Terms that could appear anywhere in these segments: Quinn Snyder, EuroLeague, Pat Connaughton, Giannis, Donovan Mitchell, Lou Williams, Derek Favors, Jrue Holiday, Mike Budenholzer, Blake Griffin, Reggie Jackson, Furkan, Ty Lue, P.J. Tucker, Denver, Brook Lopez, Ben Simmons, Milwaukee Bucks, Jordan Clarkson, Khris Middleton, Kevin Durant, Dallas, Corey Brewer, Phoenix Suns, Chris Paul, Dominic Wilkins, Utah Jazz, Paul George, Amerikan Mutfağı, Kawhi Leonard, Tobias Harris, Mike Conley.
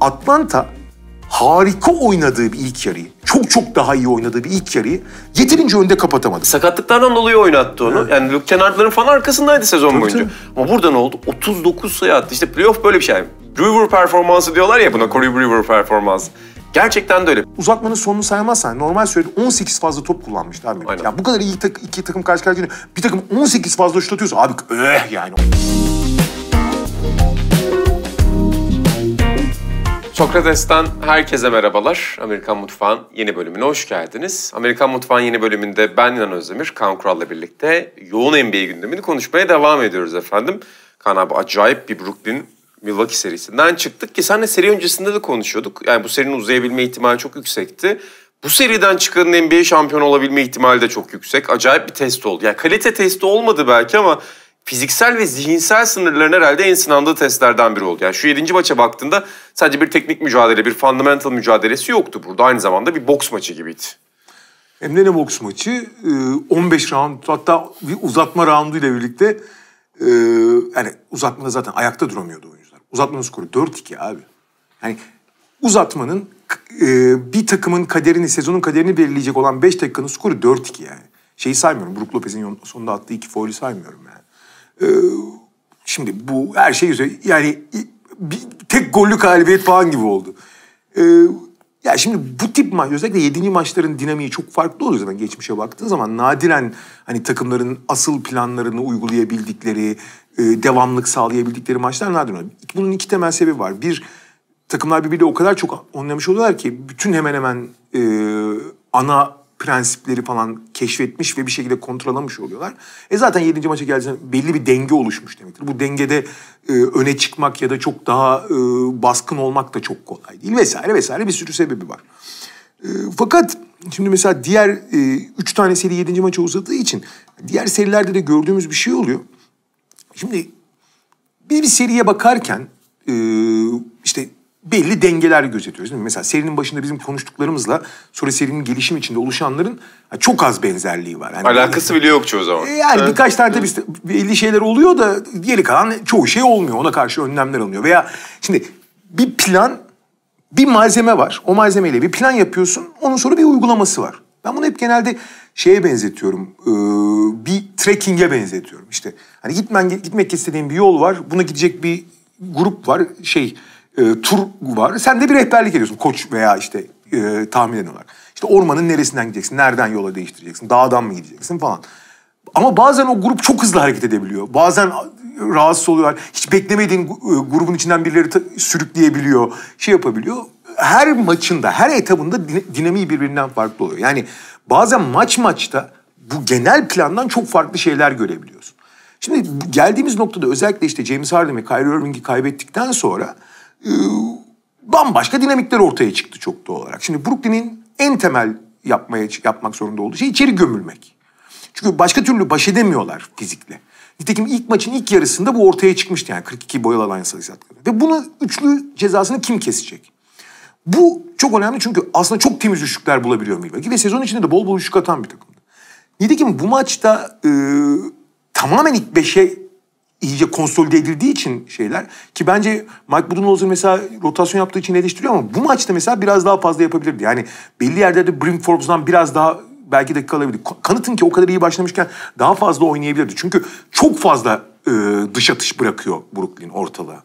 Atlanta harika oynadığı bir ilk yarıyı, çok daha iyi oynadığı bir ilk yarıyı yeterince önde kapatamadı. Sakatlıklardan dolayı oynattı onu. Evet. Yani Luke Kennard'ların falan arkasındaydı sezon boyunca. Tabii. Ama burada ne oldu? 39 sayı attı. İşte playoff böyle bir şey. Brewer performansı diyorlar ya buna, Corey Brewer performansı. Gerçekten de öyle. Uzatmanın sonunu saymazsan normal sürede 18 fazla top kullanmıştı abi. Ya bu kadar iyi iki takım karşı karşıya geliyor. Bir takım 18 fazla şut atıyorsa abi yani. Sokrates'ten herkese merhabalar. Amerikan Mutfağı'nın yeni bölümüne hoş geldiniz. Amerikan Mutfağı'nın yeni bölümünde ben İnan Özdemir, Kaan Kural'la birlikte yoğun NBA gündemini konuşmaya devam ediyoruz efendim. Kaan abi, acayip bir Brooklyn Milwaukee serisinden çıktık ki seninle seri öncesinde de konuşuyorduk. Yani bu serinin uzayabilme ihtimali çok yüksekti. Bu seriden çıkanın NBA şampiyonu olabilme ihtimali de çok yüksek. Acayip bir test oldu. Yani kalite testi olmadı belki ama fiziksel ve zihinsel sınırların herhalde en sınandığı testlerden biri oldu. Yani şu 7. maça baktığında sadece bir teknik mücadele, bir fundamental mücadelesi yoktu burada. Aynı zamanda bir boks maçı gibiydi. Hem de ne boks maçı? 15 round, hatta bir uzatma roundu ile birlikte, yani uzatmada zaten ayakta duramıyordu oyuncular. Uzatmanın skoru 4-2 abi. Yani uzatmanın bir takımın kaderini, sezonun kaderini belirleyecek olan 5 dakikanın skoru 4-2 yani. Şeyi saymıyorum, Brook Lopez'in sonunda attığı 2 faulü saymıyorum yani. Şimdi bu her şey üzere yani bir tek gollük galibiyet falan gibi oldu. Ya şimdi bu tip maç, özellikle 7. maçların dinamiği çok farklı oluyor zaten geçmişe baktığın zaman. Nadiren hani takımların asıl planlarını uygulayabildikleri, devamlık sağlayabildikleri maçlar nadiren oluyor. Bunun iki temel sebebi var. Bir, takımlar birbiriyle o kadar çok oynamış oluyorlar ki bütün hemen hemen ana prensipleri falan keşfetmiş ve bir şekilde kontrolamış oluyorlar. Zaten 7. maça geldiğinde belli bir denge oluşmuş demektir. Bu dengede öne çıkmak ya da çok daha baskın olmak da çok kolay değil vesaire vesaire, bir sürü sebebi var. Fakat şimdi mesela diğer 3 tane seri 7. maça uzadığı için diğer serilerde de gördüğümüz bir şey oluyor. Şimdi bir seriye bakarken işte belli dengeler gözetiyoruz değil mi? Mesela serinin başında bizim konuştuklarımızla sonra serinin gelişim içinde oluşanların çok az benzerliği var. Yani alakası bile yok çoğu zaman. Yani birkaç tane tabii belli şeyler oluyor da geri kalan çoğu şey olmuyor. Ona karşı önlemler alınıyor. Veya şimdi bir plan, bir malzeme var. O malzemeyle bir plan yapıyorsun. Onun sonra bir uygulaması var. Ben bunu hep genelde şeye benzetiyorum. Bir trekking'e benzetiyorum. İşte hani gitmek istediğin bir yol var. Buna gidecek bir grup var. Tur var. Sen de bir rehberlik ediyorsun. Koç veya işte tahminen olarak. İşte ormanın neresinden gideceksin? Nereden yola değiştireceksin? Dağdan mı gideceksin falan. Ama bazen o grup çok hızlı hareket edebiliyor. Bazen rahatsız oluyorlar. Hiç beklemediğin grubun içinden birileri sürükleyebiliyor. Şey yapabiliyor. Her maçında, her etabında dinamiği birbirinden farklı oluyor. Yani bazen maçta bu genel plandan çok farklı şeyler görebiliyorsun. Şimdi geldiğimiz noktada özellikle işte James Harden ve Kyrie Irving'i kaybettikten sonra bambaşka dinamikler ortaya çıktı çok doğal olarak. Şimdi Brooklyn'in en temel yapmak zorunda olduğu şey içeri gömülmek. Çünkü başka türlü baş edemiyorlar fizikle. Nitekim ilk maçın ilk yarısında bu ortaya çıkmıştı yani 42 boyalı alan sayısı attıkları. Ve bunu üçlü cezasını kim kesecek? Bu çok önemli çünkü aslında çok temiz üçlükler bulabiliyor Milwaukee ve sezon içinde de bol bol üçlük atan bir takımdı. Nitekim bu maçta tamamen ilk 5'e iyice konsolide edildiği için şeyler ki bence Mike Budenholzer mesela rotasyon yaptığı için eleştiriyor ama bu maçta mesela biraz daha fazla yapabilirdi. Yani belli yerlerde Brim Forbes'dan biraz daha belki dakika alabilirdi. Kanıtın ki o kadar iyi başlamışken daha fazla oynayabilirdi. Çünkü çok fazla dış atış bırakıyor Brooklyn ortalığa.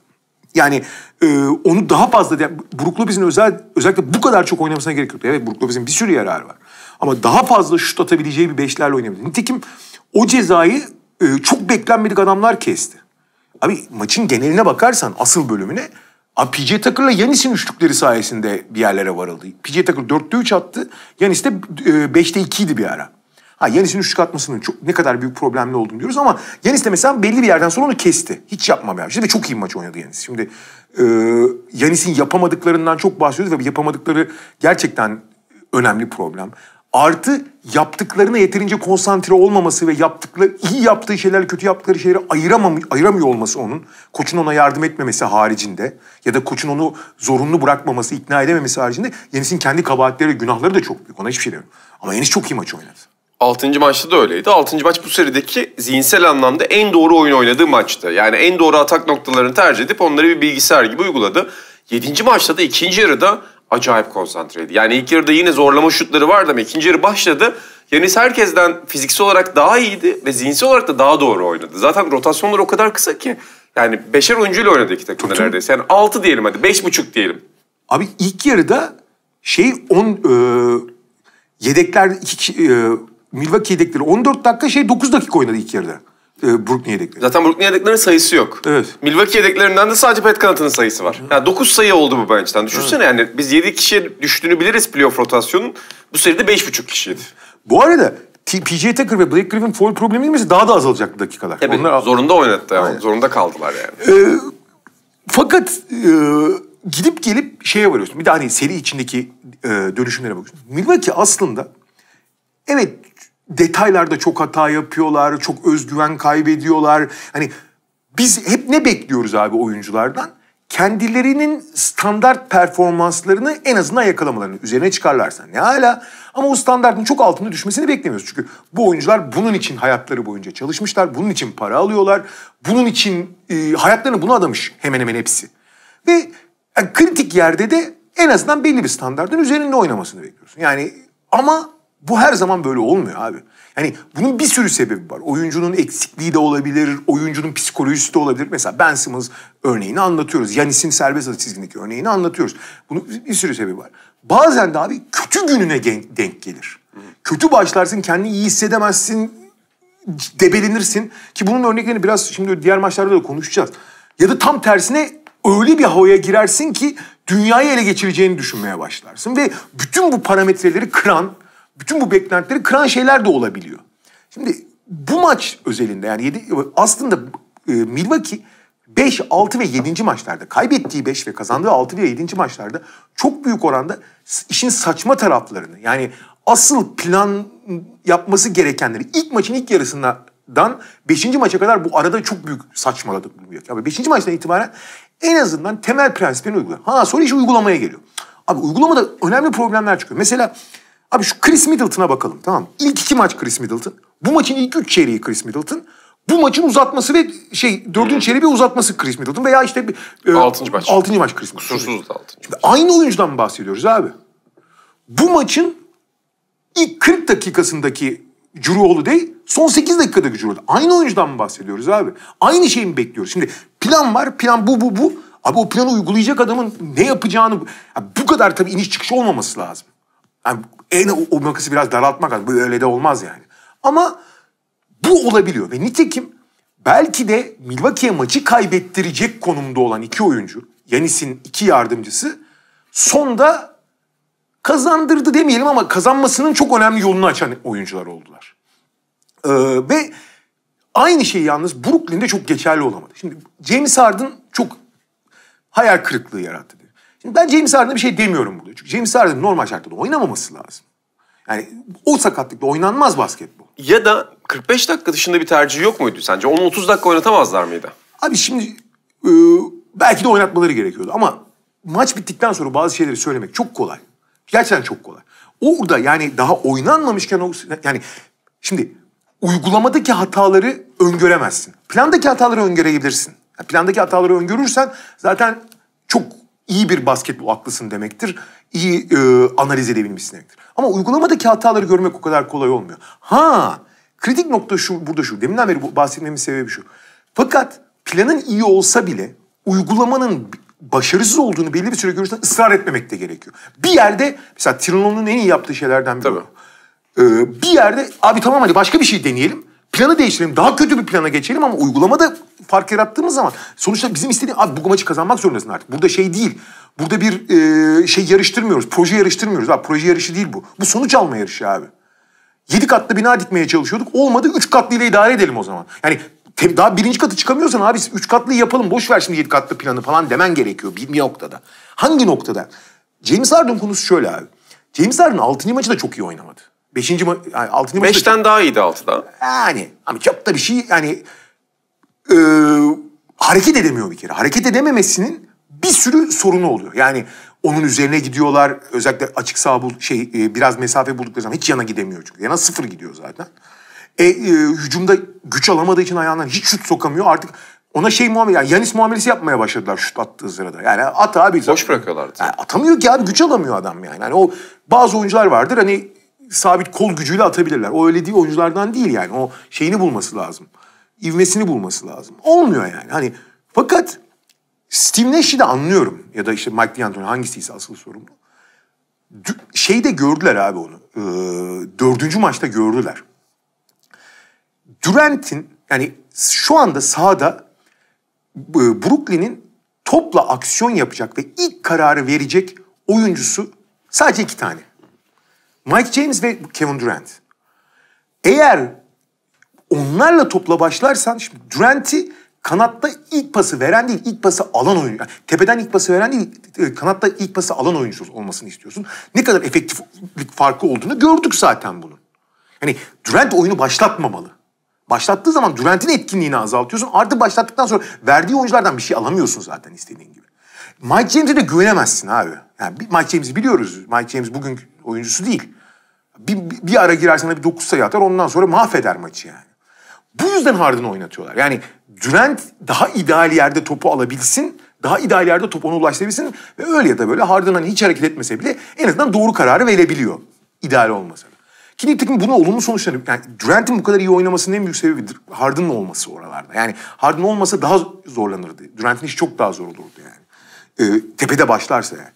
Yani onu daha fazla... Yani Brook Lopez'in özellikle bu kadar çok oynamasına gerek yoktu. Evet, Brook Lopez'in bir sürü yararı var. Ama daha fazla şut atabileceği bir beşlerle oynayabilirdi. Nitekim o cezayı çok beklenmedik adamlar kesti. Abi maçın geneline bakarsan asıl bölümüne P.J. Tucker'la Giannis'in üçlükleri sayesinde bir yerlere varıldı. P.J. Tucker 4'te 3 attı. Giannis de 5'te 2'ydi bir ara. Giannis'in üçlük atmasının ne kadar büyük problemli olduğunu diyoruz ama Giannis de mesela belli bir yerden sonra onu kesti. Hiç yapmamaya başladı ve çok iyi maç oynadı Giannis. Şimdi Giannis'in yapamadıklarından çok bahsediyoruz ve yapamadıkları gerçekten önemli problem. Artı yaptıklarına yeterince konsantre olmaması ve iyi yaptığı şeylerle kötü yaptıkları şeyleri ayıramıyor olması onun. Koçun ona yardım etmemesi haricinde ya da koçun onu zorunlu bırakmaması, ikna edememesi haricinde Giannis'in kendi kabahatleri ve günahları da çok büyük. Ona hiçbir şey demiyorum. Ama Giannis çok iyi maç oynadı. 6. maçta da öyleydi. 6. maç bu serideki zihinsel anlamda en doğru oyun oynadığı maçtı. Yani en doğru atak noktalarını tercih edip onları bir bilgisayar gibi uyguladı. 7. maçta da ikinci yarıda acayip konsantreydi. Yani ilk yarıda yine zorlama şutları vardı ama ikinci yarı başladı. Giannis herkesten fiziksel olarak daha iyiydi ve zihinsel olarak da daha doğru oynadı. Zaten rotasyonlar o kadar kısa ki. Yani 5'er oyuncuyla oynadı iki takımda neredeyse. Yani 6 diyelim hadi, 5,5 diyelim. Abi ilk yarıda yedekler... Milwaukee yedekleri 14 dakika 9 dakika oynadı ilk yarıda. Brooklyn yedekleri. Zaten Brooklyn yedeklerinin sayısı yok. Evet. Milwaukee yedeklerinden de sadece Pat Connaughton'ın sayısı var. Yani 9 sayı oldu bu bench'ten. Düşünsene yani biz 7 kişiye düştüğünü biliriz playoff rotasyonun. Bu seride 5,5 kişiydi. Bu arada P.J. Tucker ve Blake Griffin foul problemi değil mi? Daha da azalacaktı dakikalar. Tabii. Onlar zorunda oynattı yani. Zorunda kaldılar yani. Fakat gidip gelip şeye varıyorsun. Bir de hani seri içindeki dönüşümlere bakıyorsun. Milwaukee aslında evet detaylarda çok hata yapıyorlar, çok özgüven kaybediyorlar. Hani biz hep ne bekliyoruz abi oyunculardan? Kendilerinin standart performanslarını en azından yakalamalarını, üzerine çıkarlarsa ne hala. Ama o standartın çok altında düşmesini beklemiyoruz. Çünkü bu oyuncular bunun için hayatları boyunca çalışmışlar, bunun için para alıyorlar, bunun için hayatlarını buna adamış hemen hemen hepsi. Ve yani kritik yerde de en azından belli bir standartın üzerinde oynamasını bekliyorsun. Yani ama bu her zaman böyle olmuyor abi. Yani bunun bir sürü sebebi var. Oyuncunun eksikliği de olabilir, oyuncunun psikolojisi de olabilir. Mesela Ben Simmons örneğini anlatıyoruz. Giannis'in serbest atış çizgindeki örneğini anlatıyoruz. Bunun bir sürü sebebi var. Bazen de abi kötü gününe denk gelir. Kötü başlarsın, kendini iyi hissedemezsin, debelenirsin. Ki bunun örneklerini biraz şimdi diğer maçlarda da konuşacağız. Ya da tam tersine öyle bir havaya girersin ki dünyayı ele geçireceğini düşünmeye başlarsın. Ve bütün bu parametreleri kıran, bütün bu beklentileri kıran şeyler de olabiliyor. Şimdi bu maç özelinde yani aslında Milwaukee 5, 6 ve 7. maçlarda kaybettiği 5 ve kazandığı 6 ve 7. maçlarda çok büyük oranda işin saçma taraflarını yani asıl plan yapması gerekenleri ilk maçın ilk yarısından 5. maça kadar bu arada çok büyük saçmaladık Milwaukee. Ama 5. maçtan itibaren en azından temel prensiplerini uyguluyor. Ha sonra iş uygulamaya geliyor. Abi uygulamada önemli problemler çıkıyor. Mesela abi şu Khris Middleton'a bakalım, tamam mı? İlk 2 maç Khris Middleton. Bu maçın ilk 3 çeyreği Khris Middleton. Bu maçın uzatması ve 4. çeyreği bir uzatması Khris Middleton. Veya işte 6. maç. 6. maç Khris Middleton. Kusursuz da 6. Şimdi aynı oyuncudan bahsediyoruz abi. Bu maçın ilk 40 dakikasındaki Jrue Holiday, son 8 dakikadaki Jrue Holiday. Aynı oyuncudan mı bahsediyoruz abi? Aynı şeyi mi bekliyoruz? Şimdi plan var, plan bu. Abi o planı uygulayacak adamın ne yapacağını... Yani bu kadar tabii iniş çıkış olmaması lazım. Yani o makası biraz daraltmak lazım. Böyle de olmaz yani. Ama bu olabiliyor. Ve nitekim belki de Milwaukee'ye maçı kaybettirecek konumda olan 2 oyuncu, Giannis'in 2 yardımcısı, sonda kazandırdı demeyelim ama kazanmasının çok önemli yolunu açan oyuncular oldular. Ve aynı şey yalnız Brooklyn'de çok geçerli olamadı. Şimdi James Harden çok hayal kırıklığı yarattı. Ben James Harden'a bir şey demiyorum burada. Çünkü James Harden normal şartlarda oynamaması lazım. Yani o sakatlıkla oynanmaz basketbol. Ya da 45 dakika dışında bir tercih yok muydu sence? Onu 30 dakika oynatamazlar mıydı? Abi şimdi belki de oynatmaları gerekiyordu. Ama maç bittikten sonra bazı şeyleri söylemek çok kolay. Gerçekten çok kolay. Orada yani daha oynanmamışken... Yani şimdi uygulamadaki hataları öngöremezsin. Plandaki hataları öngörebilirsin. Yani plandaki hataları öngörürsen zaten çok... İyi bir basketbol aklısın demektir. İyi analiz edebilmişsin demektir. Ama uygulamadaki hataları görmek o kadar kolay olmuyor. Ha, kritik nokta burada şu. Deminden beri bahsetmemin sebebi şu. Fakat planın iyi olsa bile uygulamanın başarısız olduğunu belli bir süre görürsen ısrar etmemek de gerekiyor. Bir yerde mesela Tirono'nun en iyi yaptığı şeylerden biri. Bir yerde abi tamam hadi başka bir şey deneyelim. Planı değiştirelim, daha kötü bir plana geçelim ama uygulamada fark yarattığımız zaman sonuçta bizim istediğimiz... Abi bu maçı kazanmak zorundasın artık. Burada şey değil. Burada bir şey yarıştırmıyoruz. Proje yarıştırmıyoruz. Abi proje yarışı değil bu. Bu sonuç alma yarışı abi. 7 katlı bina dikmeye çalışıyorduk. Olmadı 3 katlıyla idare edelim o zaman. Yani daha 1. katı çıkamıyorsan abi 3 katlıyı yapalım. Boş ver şimdi 7 katlı planı falan demen gerekiyor bir noktada. Hangi noktada? James Harden konusu şöyle abi. James Harden 6. maçı da çok iyi oynamadı. 6. maçta... 5'ten daha iyiydi 6'da. Yani ama çok da bir şey yani... hareket edemiyor bir kere. Hareket edememesinin bir sürü sorunu oluyor. Yani onun üzerine gidiyorlar. Özellikle açık saha biraz mesafe buldukları zaman hiç yana gidemiyor çünkü. Yana 0 gidiyor zaten. Hücumda güç alamadığı için ayağından hiç şut sokamıyor. Artık Ona şey muamele, yani Giannis muamelesi yapmaya başladılar şut attığı sırada. Yani at abi. Boş bırakıyorlardı. Yani atamıyor ki abi, güç alamıyor adam yani. Hani o bazı oyuncular vardır hani sabit kol gücüyle atabilirler. O öyle değil, oyunculardan değil yani. O şeyini bulması lazım. İvmesini bulması lazım. Olmuyor yani. Hani fakat Steve Nash'i de anlıyorum. Ya da işte Mike D'Antoni, hangisiyse asıl sorumlu. Şeyde gördüler abi onu. Dördüncü maçta gördüler. Durant'in yani şu anda sahada Brooklyn'in topla aksiyon yapacak ve ilk kararı verecek oyuncusu sadece 2 tane. Mike James ve Kevin Durant. Eğer onlarla topla başlarsan, şimdi Durant'i kanatta ilk pası veren değil, ilk pası alan oyuncu. Yani tepeden ilk pası veren değil, kanatta ilk pası alan oyuncu olmasını istiyorsun. Ne kadar efektiflik farkı olduğunu gördük zaten bunun. Yani Durant oyunu başlatmamalı. Başlattığı zaman Durant'in etkinliğini azaltıyorsun. Artık başlattıktan sonra verdiği oyunculardan bir şey alamıyorsun zaten istediğin gibi. Mike James'e de güvenemezsin abi. Yani Mike James'i biliyoruz. Mike James bugün oyuncusu değil. Bir ara girersen bir 9 sayı atar, ondan sonra mahveder maçı yani. Bu yüzden Harden'ı oynatıyorlar. Yani Durant daha ideal yerde topu alabilsin, daha ideal yerde topu ona ulaştırabilsin ve öyle ya da böyle Harden'ın hiç hareket etmese bile en azından doğru kararı verebiliyor. İdeal olmasa da. Ki nitekim bunun olumlu sonuçları, yani Durant'in bu kadar iyi oynamasının en büyük sebebi Harden'ın olması oralarda. Yani Harden olmasa daha zorlanırdı. Durant'in işi çok daha zor olurdu yani. Tepede başlarsa yani.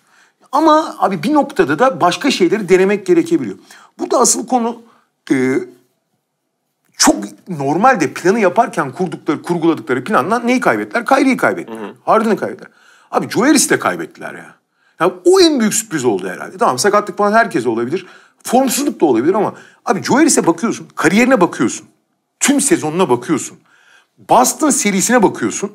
Ama abi bir noktada da başka şeyleri denemek gerekebiliyor. Burada asıl konu çok normalde planı yaparken kurguladıkları planla neyi kaybettiler? Kyrie'yi kaybettiler. Harden'ı kaybettiler. Abi Joe Harris'i de kaybettiler ya. Yani o en büyük sürpriz oldu herhalde. Tamam, sakatlık falan herkese olabilir. Formsuzluk da olabilir ama abi Joe Harris'e bakıyorsun, kariyerine bakıyorsun, tüm sezonuna bakıyorsun, Boston serisine bakıyorsun.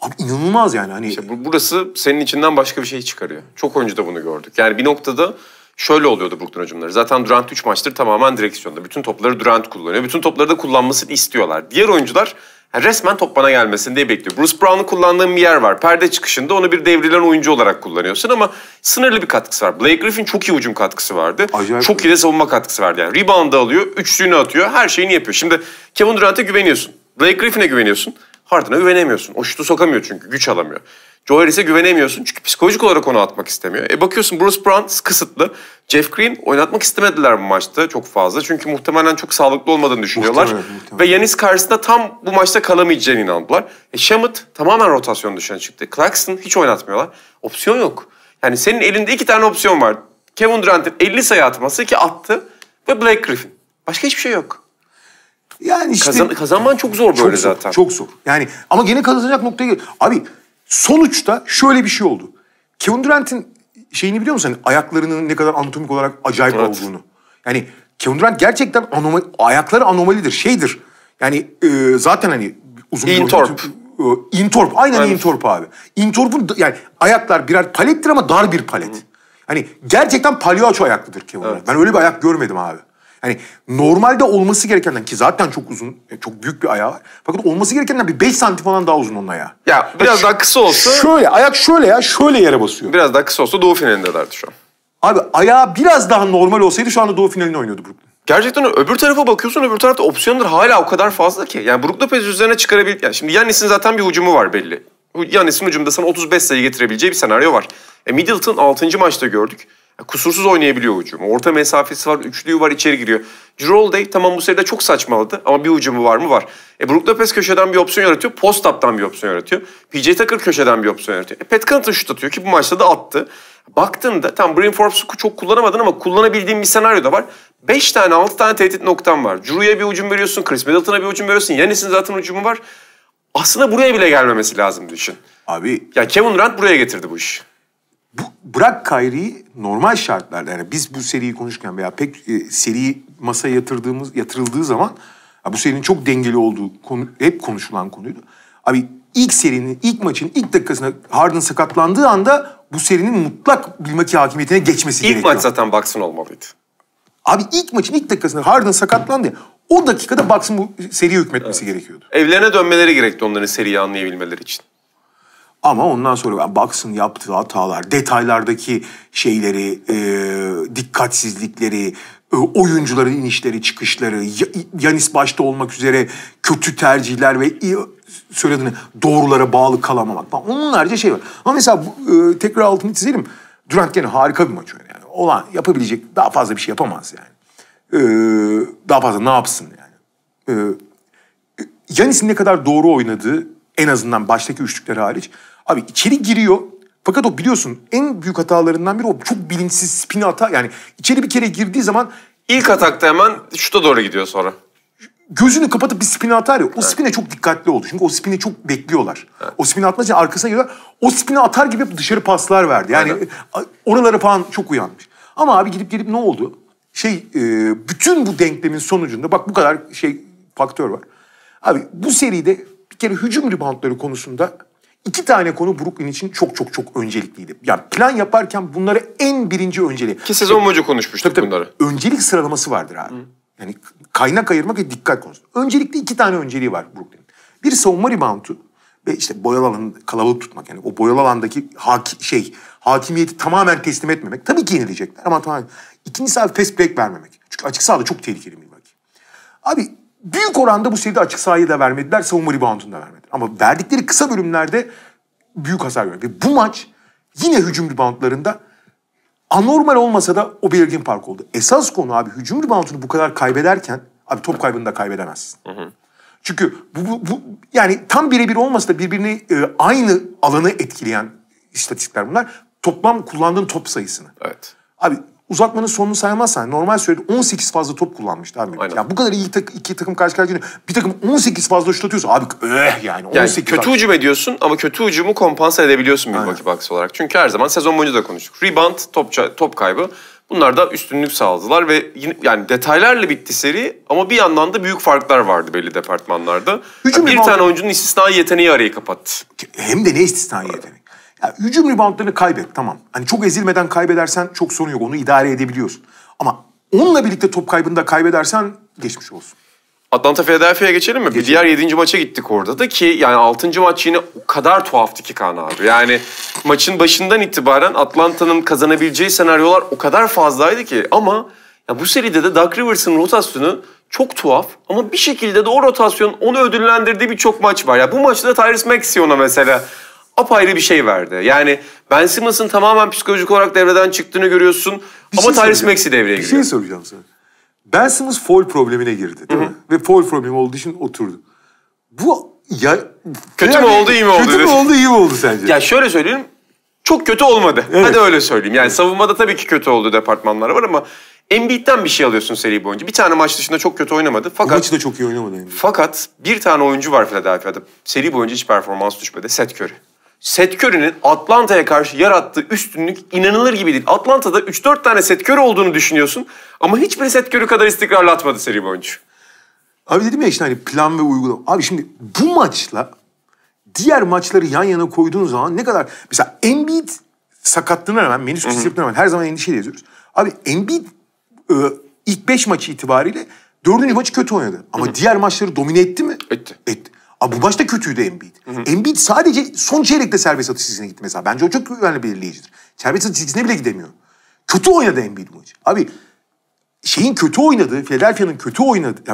Abi inanılmaz yani hani. İşte burası senin içinden başka bir şey çıkarıyor. Çok oyuncu da bunu gördük. Yani bir noktada şöyle oluyordu Brooklyn hücumları. Zaten Durant 3 maçtır tamamen direksiyonda. Bütün topları Durant kullanıyor. Bütün topları da kullanmasını istiyorlar. Diğer oyuncular yani resmen top bana gelmesin diye bekliyor. Bruce Brown'u kullandığın bir yer var. Perde çıkışında onu bir devrilen oyuncu olarak kullanıyorsun ama sınırlı bir katkısı var. Blake Griffin çok iyi hücum katkısı vardı. Acayip çok iyi de savunma katkısı vardı. Yani rebound'ı alıyor, üçlüğünü atıyor, her şeyini yapıyor. Şimdi Kevin Durant'a güveniyorsun. Blake Griffin'e güveniyorsun. Harden'a güvenemiyorsun. O şutu sokamıyor çünkü, güç alamıyor. Joe Harris'e güvenemiyorsun çünkü psikolojik olarak onu atmak istemiyor. Bakıyorsun Bruce Brown kısıtlı. Jeff Green oynatmak istemediler bu maçta çok fazla. Çünkü muhtemelen çok sağlıklı olmadığını düşünüyorlar. Muhtemelen. Ve Giannis karşısında tam bu maçta kalamayacağına inandılar. Shamet tamamen rotasyon dışına çıktı. Clarkson hiç oynatmıyorlar. Opsiyon yok. Yani senin elinde 2 tane opsiyon var. Kevin Durant'in 50 sayı atması ki attı ve Blake Griffin. Başka hiçbir şey yok. Yani işte kazanman çok zor böyle, çok zor, zaten. Çok zor. Yani ama gene kazanacak noktaya geliyor. Abi sonuçta şöyle bir şey oldu. Kevin Durant'in şeyini biliyor musun? Yani ayaklarının ne kadar anatomik olarak acayip olduğunu. Yani Kevin Durant gerçekten ayakları anomalidir, şeydir. Yani zaten hani uzun bir intorp. Intorp, aynen intorp abi. Intorp'un yani ayaklar birer palettir ama dar bir palet. Hı. Hani gerçekten palyaço ayaklıdır Kevin Durant. Ben öyle bir ayak görmedim abi. Yani normalde olması gerekenden, ki zaten çok uzun, çok büyük bir ayağı var. Fakat olması gerekenden bir 5 santim falan daha uzun onun ayağı. Ya biraz daha kısa olsa... Şöyle, ayak şöyle ya, şöyle yere basıyor. Biraz daha kısa olsa Doğu finalinde derdi şu an. Abi ayağı biraz daha normal olsaydı şu anda Doğu finalini oynuyordu Brooklyn. Gerçekten öbür tarafa bakıyorsun, öbür tarafta opsiyonlar hala o kadar fazla ki. Yani Brook Lopez üzerine çıkarabil... Yani şimdi Giannis'in zaten bir hücumu var belli. Giannis'in hücumda sana 35 sayı getirebileceği bir senaryo var. Middleton 6. maçta gördük. Kusursuz oynayabiliyor hücumu. Orta mesafesi var, üçlüğü var, içeri giriyor. Jrue Day tamam bu seride çok saçmaladı ama bir hücumu var mı? Var. Brook Lopez köşeden bir opsiyon yaratıyor. Post-up'tan bir opsiyon yaratıyor. P.J. Tucker köşeden bir opsiyon yaratıyor. Pat Connaughton şut atıyor ki bu maçta da attı. Baktığında tam Bryn Forbes'u çok kullanamadın ama kullanabildiğin bir senaryo da var. 5 tane 6 tane tehdit noktan var. Jrue'ya bir hücum veriyorsun, Khris Middleton'a bir hücum veriyorsun. Giannis'in zaten hücumu var. Aslında buraya bile gelmemesi lazım düşün. Abi. Ya Kevin Durant buraya getirdi bu işi. Bırak Kyrie'yi normal şartlarda, yani biz bu seriyi konuşurken veya pek seriyi masaya yatırıldığı zaman bu serinin çok dengeli olduğu konu, hep konuşulan konuydu. Abi ilk serinin, ilk maçın ilk dakikasında Harden sakatlandığı anda bu serinin mutlak bilmaki hakimiyetine geçmesi gerekiyor. İlk maç zaten Bucks'ın olmalıydı. Abi ilk maçın ilk dakikasında Harden sakatlandı ya, o dakikada Bucks'ın bu seriye hükmetmesi gerekiyordu. Evlerine dönmeleri gerekti onların seriyi anlayabilmeleri için. Ama ondan sonra Bucks'ın yaptığı hatalar, detaylardaki şeyleri, dikkatsizlikleri, oyuncuların inişleri, çıkışları, Giannis başta olmak üzere kötü tercihler ve söylediğini doğrulara bağlı kalamamak falan. Onlarca şey var. Ama mesela tekrar altını çizelim. Durant gene harika bir maç oynuyor yani. Olan yapabilecek daha fazla bir şey yapamaz yani. Daha fazla ne yapsın yani. Giannis'in ne kadar doğru oynadığı, en azından baştaki üçlükleri hariç. Abi içeri giriyor. Fakat o biliyorsun en büyük hatalarından biri o çok bilinçsiz spin hata. Yani içeri bir kere girdiği zaman... ilk atakta hemen şuta doğru gidiyor sonra. Gözünü kapatıp bir spin atar ya. O evet. Spine çok dikkatli oldu. Çünkü o spine çok bekliyorlar. Evet. O spine atmak için arkasına giriyorlar. O spine atar gibi dışarı paslar verdi. Yani evet. Oralara falan çok uyanmış. Ama abi gidip gelip ne oldu? Bütün bu denklemin sonucunda bak bu kadar faktör var. Abi bu seride bir kere hücum reboundları konusunda... İki tane konu Brooklyn için çok öncelikliydi. Yani plan yaparken bunlara en birinci önceliği. Ki sezon boyunca konuşmuştuk bunları. Öncelik sıralaması vardır abi. Hı. Yani kaynak ayırmak ve dikkat konusu. Öncelikli iki tane önceliği var Brooklyn'in. Bir savunma reboundu ve işte boyalı alanı kalabalık tutmak. Yani o boyalı alandaki hakimiyeti tamamen teslim etmemek. Tabii ki yenilecekler ama tamam. İkincisi abi fast break vermemek. Çünkü açık sahada çok tehlikeli bir bak. Abi büyük oranda bu seride açık sahayı da vermediler, savunma reboundunu da vermediler. Ama verdikleri kısa bölümlerde büyük hasar verdi. Ve bu maç yine hücum reboundlarında anormal olmasa da o belirgin fark oldu. Esas konu abi hücum reboundunu bu kadar kaybederken abi top kaybını da kaybedemezsin. Hı hı. Çünkü yani tam birebir olmasa da birbirini aynı alanı etkileyen istatistikler bunlar. Toplam kullandığın top sayısını. Evet. Abi uzatmanın sonunu saymazsan normal sürede 18 fazla top kullanmıştı abi. Ya bu kadar iyi iki takım karşı karşıya bir takım 18 fazla şut atıyorsa abi yani 18 yani kötü hücum ediyorsun ama kötü hücumu kompanse edebiliyorsun Milwaukee Bucks olarak. Çünkü her zaman sezon boyunca da konuştuk. Rebound, top kaybı. Bunlar da üstünlük sağladılar ve yine, yani detaylarla bitti seri ama bir yandan da büyük farklar vardı belli departmanlarda. Yani bir tane oyuncunun istisnai yeteneği arayı kapattı. Hem de ne istisnai yeteneği? Ya, hücum reboundlarını kaybet tamam. Hani çok ezilmeden kaybedersen çok sorun yok. Onu idare edebiliyorsun. Ama onunla birlikte top kaybını da kaybedersen geçmiş olsun. Atlanta Philadelphia'ya geçelim mi? Geçelim. Bir diğer 7. maça gittik orada da ki yani 6. maç yine o kadar tuhaftı ki Kaan abi. Yani maçın başından itibaren Atlanta'nın kazanabileceği senaryolar o kadar fazlaydı ki. Ama ya bu seride de Doug Rivers'ın rotasyonu çok tuhaf ama bir şekilde de o rotasyon onu ödüllendirdiği birçok maç var. Ya bu maçta da Tyrese Maxey ona mesela apayrı bir şey verdi. Yani Ben Simmons'ın tamamen psikolojik olarak devreden çıktığını görüyorsun. Ama Tyrese Maxey devreye giriyor. Bir şey soracağım sana. Ben Simmons foul problemine girdi değil mi? Ve foul problemi olduğu için oturdu. Bu ya... Kötü mü oldu, iyi mi oldu? Kötü mü oldu, iyi mi oldu sence? Ya şöyle söyleyeyim. Çok kötü olmadı. Evet. Hadi öyle söyleyeyim. Yani savunmada tabii ki kötü olduğu departmanlar var ama Embiid'den bir şey alıyorsun seri boyunca. Bir tane maç dışında çok kötü oynamadı. Fakat, maçı da çok iyi oynamadı Embiid. Fakat bir tane oyuncu var Philadelphia'da. Seri boyunca hiç performans düşmedi. Seth Curry. Seth Curry'nin Atlanta'ya karşı yarattığı üstünlük inanılır gibi değil. Atlanta'da 3-4 tane Seth Curry olduğunu düşünüyorsun ama hiçbiri Seth Curry kadar istikrarlı atmadı seri boyunca. Abi dedim ya işte hani plan ve uygulama. Abi şimdi bu maçla diğer maçları yan yana koyduğun zaman ne kadar... Mesela Embiid sakatlığına rağmen, menisküs sakatlığına rağmen her zaman endişeyle yazıyoruz. Abi Embiid ilk 5 maçı itibariyle 4. maçı kötü oynadı. Ama diğer maçları domine etti mi? Etti. Abi bu maçta kötüydü Embiid. Embiid sadece son çeyrekte serbest atış çizgisine gitti mesela. Bence o çok önemli belirleyicidir. Serbest atış çizgisine bile gidemiyor. Kötü oynadı Embiid bu maçı. Abi Philadelphia'nın kötü oynadığı,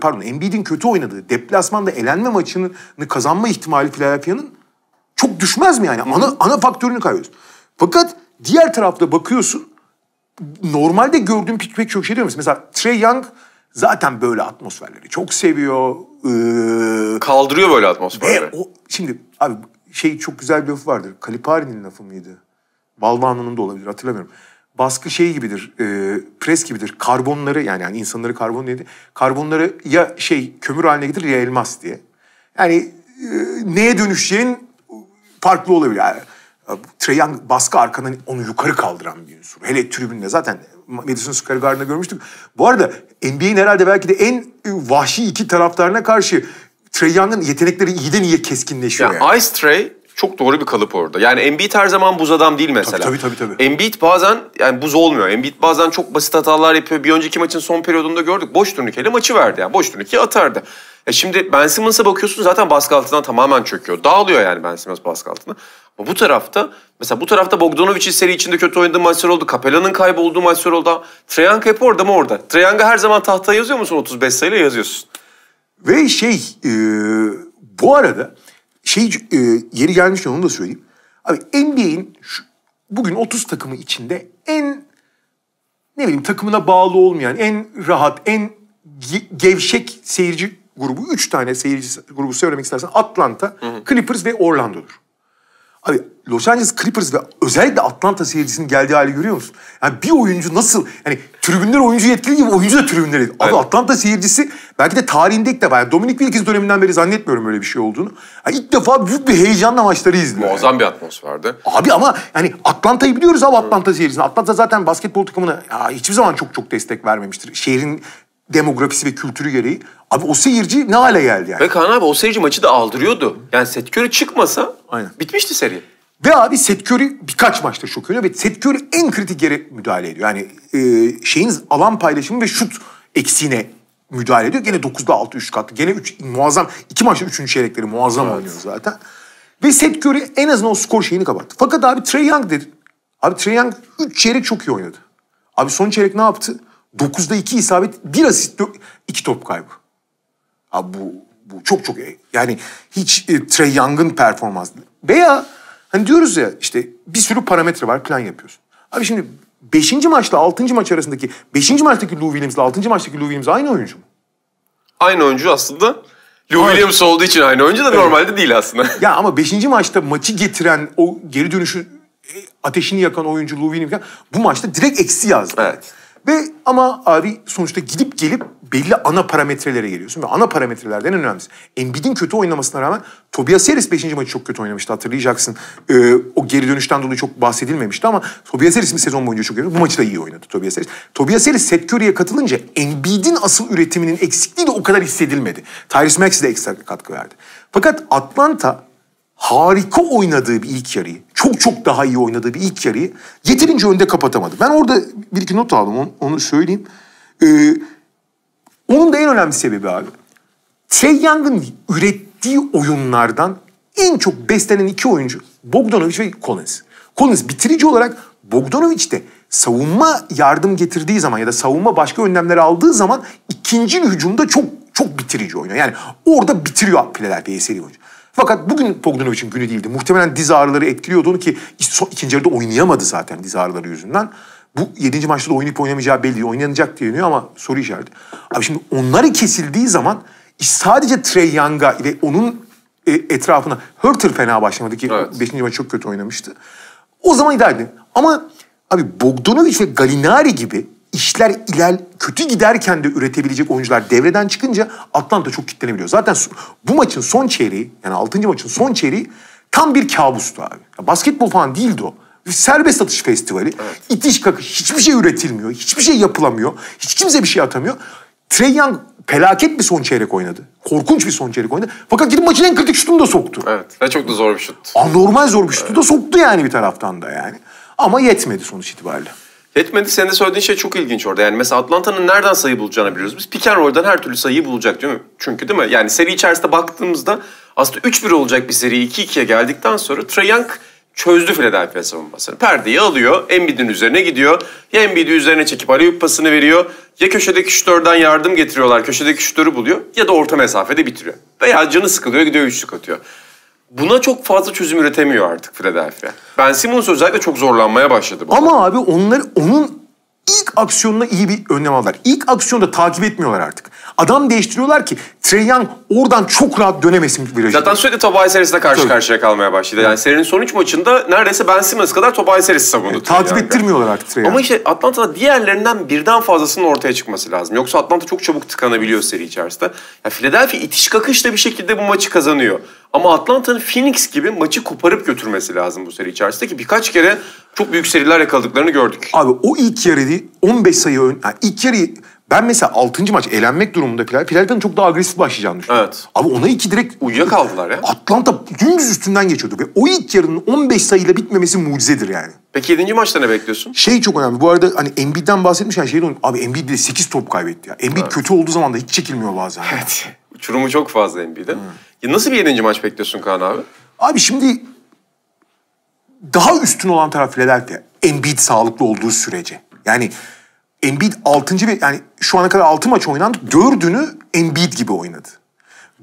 pardon Embiid'in kötü oynadığı deplasmanda elenme maçını kazanma ihtimali Philadelphia'nın çok düşmez mi yani? Ana faktörünü kaybediyorsun. Fakat diğer tarafta bakıyorsun normalde gördüğüm pek çok şey diyor musun? Mesela Trae Young zaten böyle atmosferleri çok seviyor. Kaldırıyor böyle atmosferleri. Şimdi abi çok güzel bir lafı vardır. Calipari'nin lafı mıydı? Valvana'nın da olabilir, hatırlamıyorum. Baskı gibidir, pres gibidir. Karbonları yani insanları karbon dedi. Karbonları ya kömür haline getirir ya elmas diye. Yani neye dönüşeceğin farklı olabilir. Yani, Trae Young baskı arkadan onu yukarı kaldıran bir unsur. Hele tribünde zaten Madison Square Garden'da görmüştük. Bu arada NBA'nin herhalde belki de en vahşi iki taraftarına karşı Trae Young'ın yetenekleri iyiden iyiye keskinleşiyor. Yani. Ice Trae çok doğru bir kalıp orada. Yani Embiid her zaman buz adam değil mesela. Tabii. Embiid bazen yani buz olmuyor. Embiid bazen çok basit hatalar yapıyor. Bir önceki maçın son periyodunda gördük. Boş turnikeyle maçı verdi yani. Boş turnikeyi atardı. Şimdi Ben Simmons'a bakıyorsun zaten baskı altından tamamen çöküyor. Dağılıyor yani Ben Simmons baskı altına. Ama bu tarafta mesela Bogdanović'in seri içinde kötü oynadığı maçlar oldu. Capella'nın kaybolduğu maçlar oldu. Trae Young hep orada mı orada? Trae Young'a her zaman tahtaya yazıyor musun? 35 sayıyla yazıyorsun. Ve Bu arada yeri gelmişken onu da söyleyeyim. Abi NBA'in bugün 30 takımı içinde en takımına bağlı olmayan, en rahat, en gevşek seyirci grubu, 3 tane seyirci grubu söylemek istersen Atlanta, Clippers ve Orlando'dur. Abi Los Angeles Clippers ve özellikle Atlanta seyircisinin geldiği hali görüyor musun? Yani bir oyuncu nasıl, yani tribünler oyuncu yetkili gibi oyuncu da tribünler yetkili. Abi evet. Atlanta seyircisi belki de tarihinde ilk defa, yani Dominic Wilkins döneminden beri zannetmiyorum öyle bir şey olduğunu. Yani ilk defa büyük bir heyecanla maçları izliyor. Muazzam yani bir atmosferdi. Abi ama yani Atlanta'yı biliyoruz abi, Atlanta seyircisini. Atlanta zaten basketbol takımına hiçbir zaman çok çok destek vermemiştir. Şehrin demografisi ve kültürü gereği. Abi o seyirci ne hale geldi yani? Ve Kaan abi o seyirci maçı da aldırıyordu. Yani Seth Curry çıkmasa bitmişti seri. Ve abi Seth Curry birkaç maçta şok oluyor ve Seth Curry en kritik yere müdahale ediyor. Yani alan paylaşımı ve şut eksiğine müdahale ediyor. Gene 9'da 6 3 kattı. Gene 3 muazzam. 2 maçta 3. çeyrekleri muazzam oynuyor zaten. Ve Seth Curry en azından o skor şeyini kapattı. Fakat abi Trae Young dedi. Abi Trae Young 3 çeyrek çok iyi oynadı. Abi son çeyrek ne yaptı? 9'da 2 isabet, 1 asist, 2 top kaybı. Abi bu çok çok iyi. Yani hiç Trae Young'ın performansı. Veya hani diyoruz ya işte bir sürü parametre var, plan yapıyorsun. Abi şimdi 5. maçla 6. maç arasındaki 5. maçtaki Lou Williams'la 6. maçtaki Lou Williams aynı oyuncu mu? Aynı oyuncu aslında. Lou Williams olduğu için aynı oyuncu da normalde değil aslında. Ya ama 5. maçta maçı getiren o geri dönüşü ateşini yakan oyuncu Lou Williams bu maçta direkt eksi yazdı. Evet. Ve ama abi sonuçta gidip gelip belli ana parametrelere geliyorsun. Ve ana parametrelerden en önemlisi. Embiid'in kötü oynamasına rağmen Tobias Harris 5. maçı çok kötü oynamıştı, hatırlayacaksın. O geri dönüşten dolayı çok bahsedilmemişti ama Tobias Harris sezon boyunca çok iyi oynadı. Bu maçı da iyi oynadı Tobias Harris. Tobias Harris Seth Curry'e katılınca Embiid'in asıl üretiminin eksikliği de o kadar hissedilmedi. Tyrese Maxey de ekstra katkı verdi. Fakat Atlanta harika oynadığı bir ilk yarıyı, çok çok daha iyi oynadığı bir ilk yarıyı yeterince önde kapatamadı. Ben orada bir iki not aldım, onu söyleyeyim. Onun da en önemli sebebi abi, Trae Young'ın ürettiği oyunlardan en çok beslenen iki oyuncu Bogdanović ve Collins. Collins bitirici olarak, Bogdanović de savunma yardım getirdiği zaman ya da savunma başka önlemler aldığı zaman ikinci hücumda çok çok bitirici oynuyor. Yani orada bitiriyor Philadelphia'yı, seri oyuncu. Fakat bugün Bogdanovic'in günü değildi. Muhtemelen diz ağrıları etkiliyordu onu ki ikinci yarıda oynayamadı zaten diz ağrıları yüzünden. Bu 7. maçta da oynayıp oynamayacağı belli. Oynanacak diye deniyor ama soru işareti. Abi şimdi onları kesildiği zaman sadece Trae Young'a ve onun etrafına Hurter fena başlamadı ki 5. maç çok kötü oynamıştı. O zaman idare edin. Ama abi Bogdanović ve Gallinari gibi işler kötü giderken de üretebilecek oyuncular devreden çıkınca Atlanta çok kitlenebiliyor. Zaten bu maçın son çeyreği, yani 6. maçın son çeyreği tam bir kabustu abi. Ya basketbol falan değildi o. Bir serbest atış festivali. Evet. İtiş kakış, hiçbir şey üretilmiyor, hiçbir şey yapılamıyor, hiç kimse bir şey atamıyor. Trae Young felaket bir son çeyrek oynadı. Korkunç bir son çeyrek oynadı. Fakat gidip maçın en kritik şutunu da soktu. Evet, ve çok da zor bir şut. Anormal zor bir şutu da soktu yani bir taraftan da yani. Ama yetmedi sonuç itibariyle. Yetmedi. Senin de söylediğin şey çok ilginç orada. Yani mesela Atlanta'nın nereden sayı bulacağını biliyoruz biz. Pick and roll'dan her türlü sayıyı bulacak değil mi? Çünkü değil mi? Yani seri içerisinde baktığımızda aslında 3-1 olacak bir seri 2-2'ye geldikten sonra Trae Young çözdü Philadelphia savunmasını. Perdeyi alıyor, Embiid'in üzerine gidiyor. Ya Embiid'i üzerine çekip alley-oop pasını veriyor. Ya köşedeki şütörden yardım getiriyorlar, köşedeki şütörü buluyor. Ya da orta mesafede bitiriyor. Veya canı sıkılıyor, gidiyor üçlük atıyor. Buna çok fazla çözüm üretemiyor artık Philadelphia. Ben Simmons özellikle çok zorlanmaya başladı. Ama zaman abi onun ilk aksiyonuna iyi bir önlem aldılar. İlk aksiyonu da takip etmiyorlar artık. Adam değiştiriyorlar ki Trae Young oradan çok rahat dönemesin virajı. Zaten sürekli Tobias Harris'le karşıya kalmaya başladı. Yani serinin son 3 maçında neredeyse Ben Simmons kadar Tobias Harris savundu. Takip ettirmiyorlar artık Trae Young. Ama işte Atlanta'da diğerlerinden birden fazlasının ortaya çıkması lazım. Yoksa Atlanta çok çabuk tıkanabiliyor seri içerisinde. Ya Philadelphia itiş kakışla bir şekilde bu maçı kazanıyor. Ama Atlanta'nın Phoenix gibi maçı koparıp götürmesi lazım bu seri içerisinde ki birkaç kere çok büyük seriler yakaladıklarını gördük. Abi o ilk yarıydı 15 sayı yani ilk yarı ben mesela 6. maç elenmek durumunda Philadelphia'nın çok daha agresif başlayacağını düşünüyorum. Evet. Abi ona 2 direkt uyuyakaldılar ya. Atlanta dümdüz üstünden geçiyordu ve o ilk yarının 15 sayıyla bitmemesi mucizedir yani. Peki 7. maçta ne bekliyorsun? Şey çok önemli. Bu arada hani Embiid'den bahsetmiş yani abi Embiid de 8 top kaybetti ya. Embiid kötü olduğu zaman da hiç çekilmiyor bazen. Evet. Uçurumu çok fazla Embiid'e. Ya nasıl bir 7. maç bekliyorsun Kaan abi? Abi şimdi daha üstün olan taraf Philadelphia. Embiid sağlıklı olduğu sürece. Yani Embiid 6. yani şu ana kadar 6 maç oynandı. 4'ünü Embiid gibi oynadı.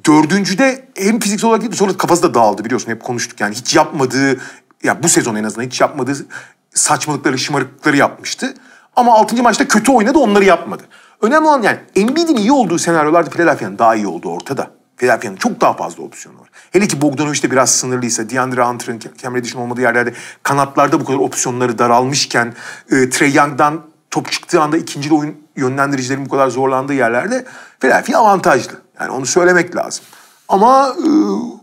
Dördüncüde hem fiziksel olarak gitti, sonra kafası da dağıldı biliyorsun, hep konuştuk. Yani hiç yapmadığı, ya bu sezon en azından hiç yapmadığı saçmalıkları, şımarıklıkları yapmıştı. Ama 6. maçta kötü oynadı, onları yapmadı. Önemli olan yani Embiid'in iyi olduğu senaryolarda Philadelphia'nın daha iyi olduğu ortada. Philadelphia'nın çok daha fazla opsiyonu var. Hele ki Bogdanović de biraz sınırlıysa, DeAndre Hunter'ın, Cam Reddish'in olmadığı yerlerde kanatlarda bu kadar opsiyonları daralmışken, Trae Young'dan top çıktığı anda ikinci oyun yönlendiricilerin bu kadar zorlandığı yerlerde Philadelphia avantajlı. Yani onu söylemek lazım. Ama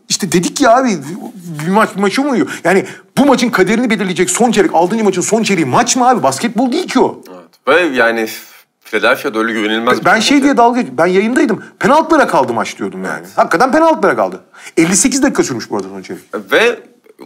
işte dedik ya abi, bir maç bir maçı mı uyuyor? Yani bu maçın kaderini belirleyecek son çeyrek, 6. maçın son çeyreği maç mı abi? Basketbol değil ki o. Evet. Ve yani Philadelphia'da öyle güvenilmez. Ben şey diye dalga geçtim. Ben yayındaydım. Penaltılara kaldı maç diyordum yani. Evet. Hakikaten penaltılara kaldı. 58 dakika sürmüş bu arada son çeyrek. Ve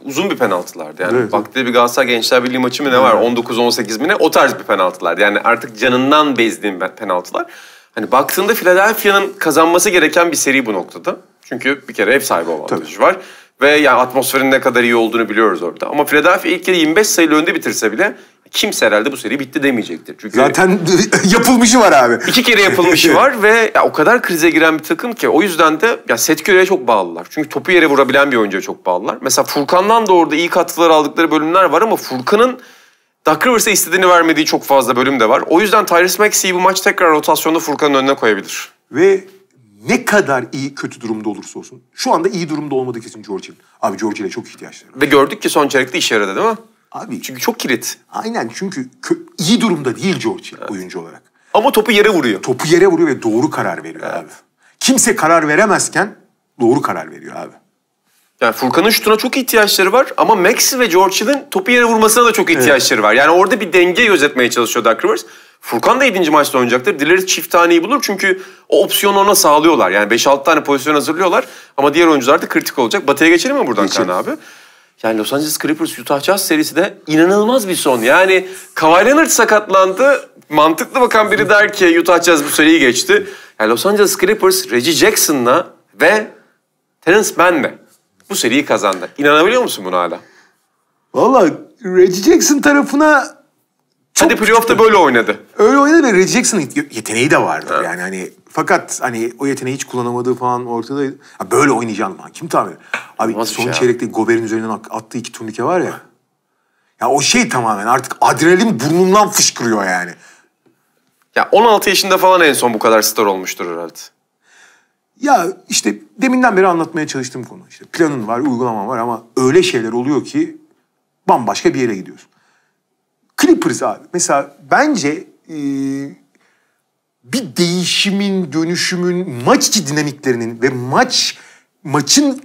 uzun bir penaltılardı yani. Evet, vakti bir Galatasaray Gençler Birliği maçı mı ne var? 19-18 mi ne? O tarz bir penaltılardı. Yani artık canından bezdiğim penaltılar. Hani baktığında Philadelphia'nın kazanması gereken bir seri bu noktada. Çünkü bir kere ev sahibi avantajı var. Ve yani atmosferin ne kadar iyi olduğunu biliyoruz orada. Ama Philadelphia ilk kere 25 sayılı önde bitirse bile kimse herhalde bu seri bitti demeyecektir. Çünkü zaten yapılmışı var abi. 2 kere yapılmışı var ve o kadar krize giren bir takım ki. O yüzden de ya Seth Curry'e çok bağlılar. Çünkü topu yere vurabilen bir oyuncuya çok bağlılar. Mesela Furkan'dan da orada iyi katkılar aldıkları bölümler var ama Furkan'ın Doc Rivers'a istediğini vermediği çok fazla bölüm de var. O yüzden Tyrese Maxey'i bu maç tekrar rotasyonda Furkan'ın önüne koyabilir. Ve ne kadar iyi kötü durumda olursa olsun. Şu anda iyi durumda olmadığı kesin George'in. Abi George'e çok ihtiyaçları var. Ve gördük ki son çeyrekte işe yaradı değil mi? Abi, çünkü çok kilit. Aynen, çünkü iyi durumda değil George evet, oyuncu olarak. Ama topu yere vuruyor. Topu yere vuruyor ve doğru karar veriyor evet, abi. Kimse karar veremezken doğru karar veriyor abi. Yani Furkan'ın şutuna çok ihtiyaçları var ama Maxey ve George'nin topu yere vurmasına da çok ihtiyaçları evet, var. Yani orada bir denge gözetmeye çalışıyor Doc Rivers. Furkan da 7. maçta oynayacaktır. Dileriz çift taneyi bulur çünkü o opsiyonu ona sağlıyorlar. Yani 5-6 tane pozisyon hazırlıyorlar ama diğer oyuncular da kritik olacak. Batı'ya geçelim mi buradan Kaan abi? Yani Los Angeles Clippers Utah Jazz serisi de inanılmaz bir son. Yani Kawhi Leonard sakatlandı. Mantıklı bakan biri der ki Utah Jazz bu seriyi geçti. Yani Los Angeles Clippers Reggie Jackson'la ve Terence Mann'la bu seriyi kazandı. İnanabiliyor musun buna hala? Vallahi Reggie Jackson tarafına çok... Hadi playoff'ta böyle oynadı. Öyle oynadı ve Reggie Jackson'ın yeteneği de vardı. Yani hani fakat hani o yeteneği hiç kullanamadığı falan ortada. Ha, böyle oynayacağını falan kim tahmin ediyor? Abi nasıl son şey çeyrekte Gobert'in üzerinden attığı 2 turnike var ya. Ya o şey tamamen artık adrenalin burnundan fışkırıyor yani. Ya 16 yaşında falan en son bu kadar star olmuştur herhalde. Ya işte deminden beri anlatmaya çalıştığım konu. İşte planın var, uygulaman var ama öyle şeyler oluyor ki bambaşka bir yere gidiyorsun. Clippers abi. Mesela bence bir değişimin, dönüşümün, maç içi dinamiklerinin ve maçın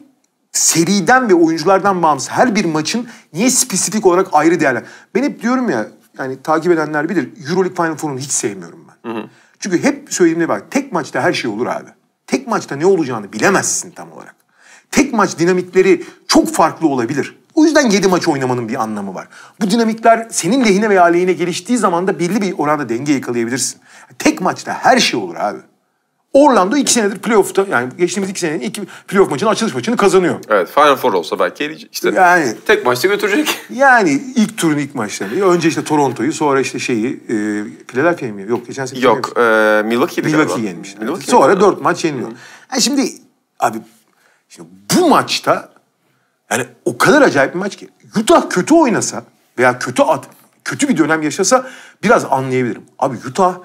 seriden ve oyunculardan bağımsız her bir maçın niye spesifik olarak ayrı değerler? Ben hep diyorum ya, yani takip edenler bilir, EuroLeague Final Four'unu hiç sevmiyorum ben. Hı hı. Çünkü hep söylediğimde bak, tek maçta her şey olur abi. Tek maçta ne olacağını bilemezsin tam olarak. Tek maç dinamikleri çok farklı olabilir. O yüzden 7 maç oynamanın bir anlamı var. Bu dinamikler senin lehine veya aleyhine geliştiği zaman da belli bir oranda denge yakalayabilirsin. Tek maçta her şey olur abi. Orlando 2 senedir playoff'ta, yani geçtiğimiz 2 senenin ilk playoff maçının açılış maçını kazanıyor. Evet, Final Four olsa belki eriyecek. İşte yani tek maçta götürecek. Yani ilk turun ilk maçları. Önce işte Toronto'yu, sonra işte şeyi, Philadelphia'yı mı? Yok, geçen sene. Yok, Milwaukee'yi yenmiş. Sonra 4 maç yeniliyor. Yani şimdi abi, şimdi bu maçta yani o kadar acayip bir maç ki Utah kötü oynasa veya kötü bir dönem yaşasa biraz anlayabilirim. Abi Utah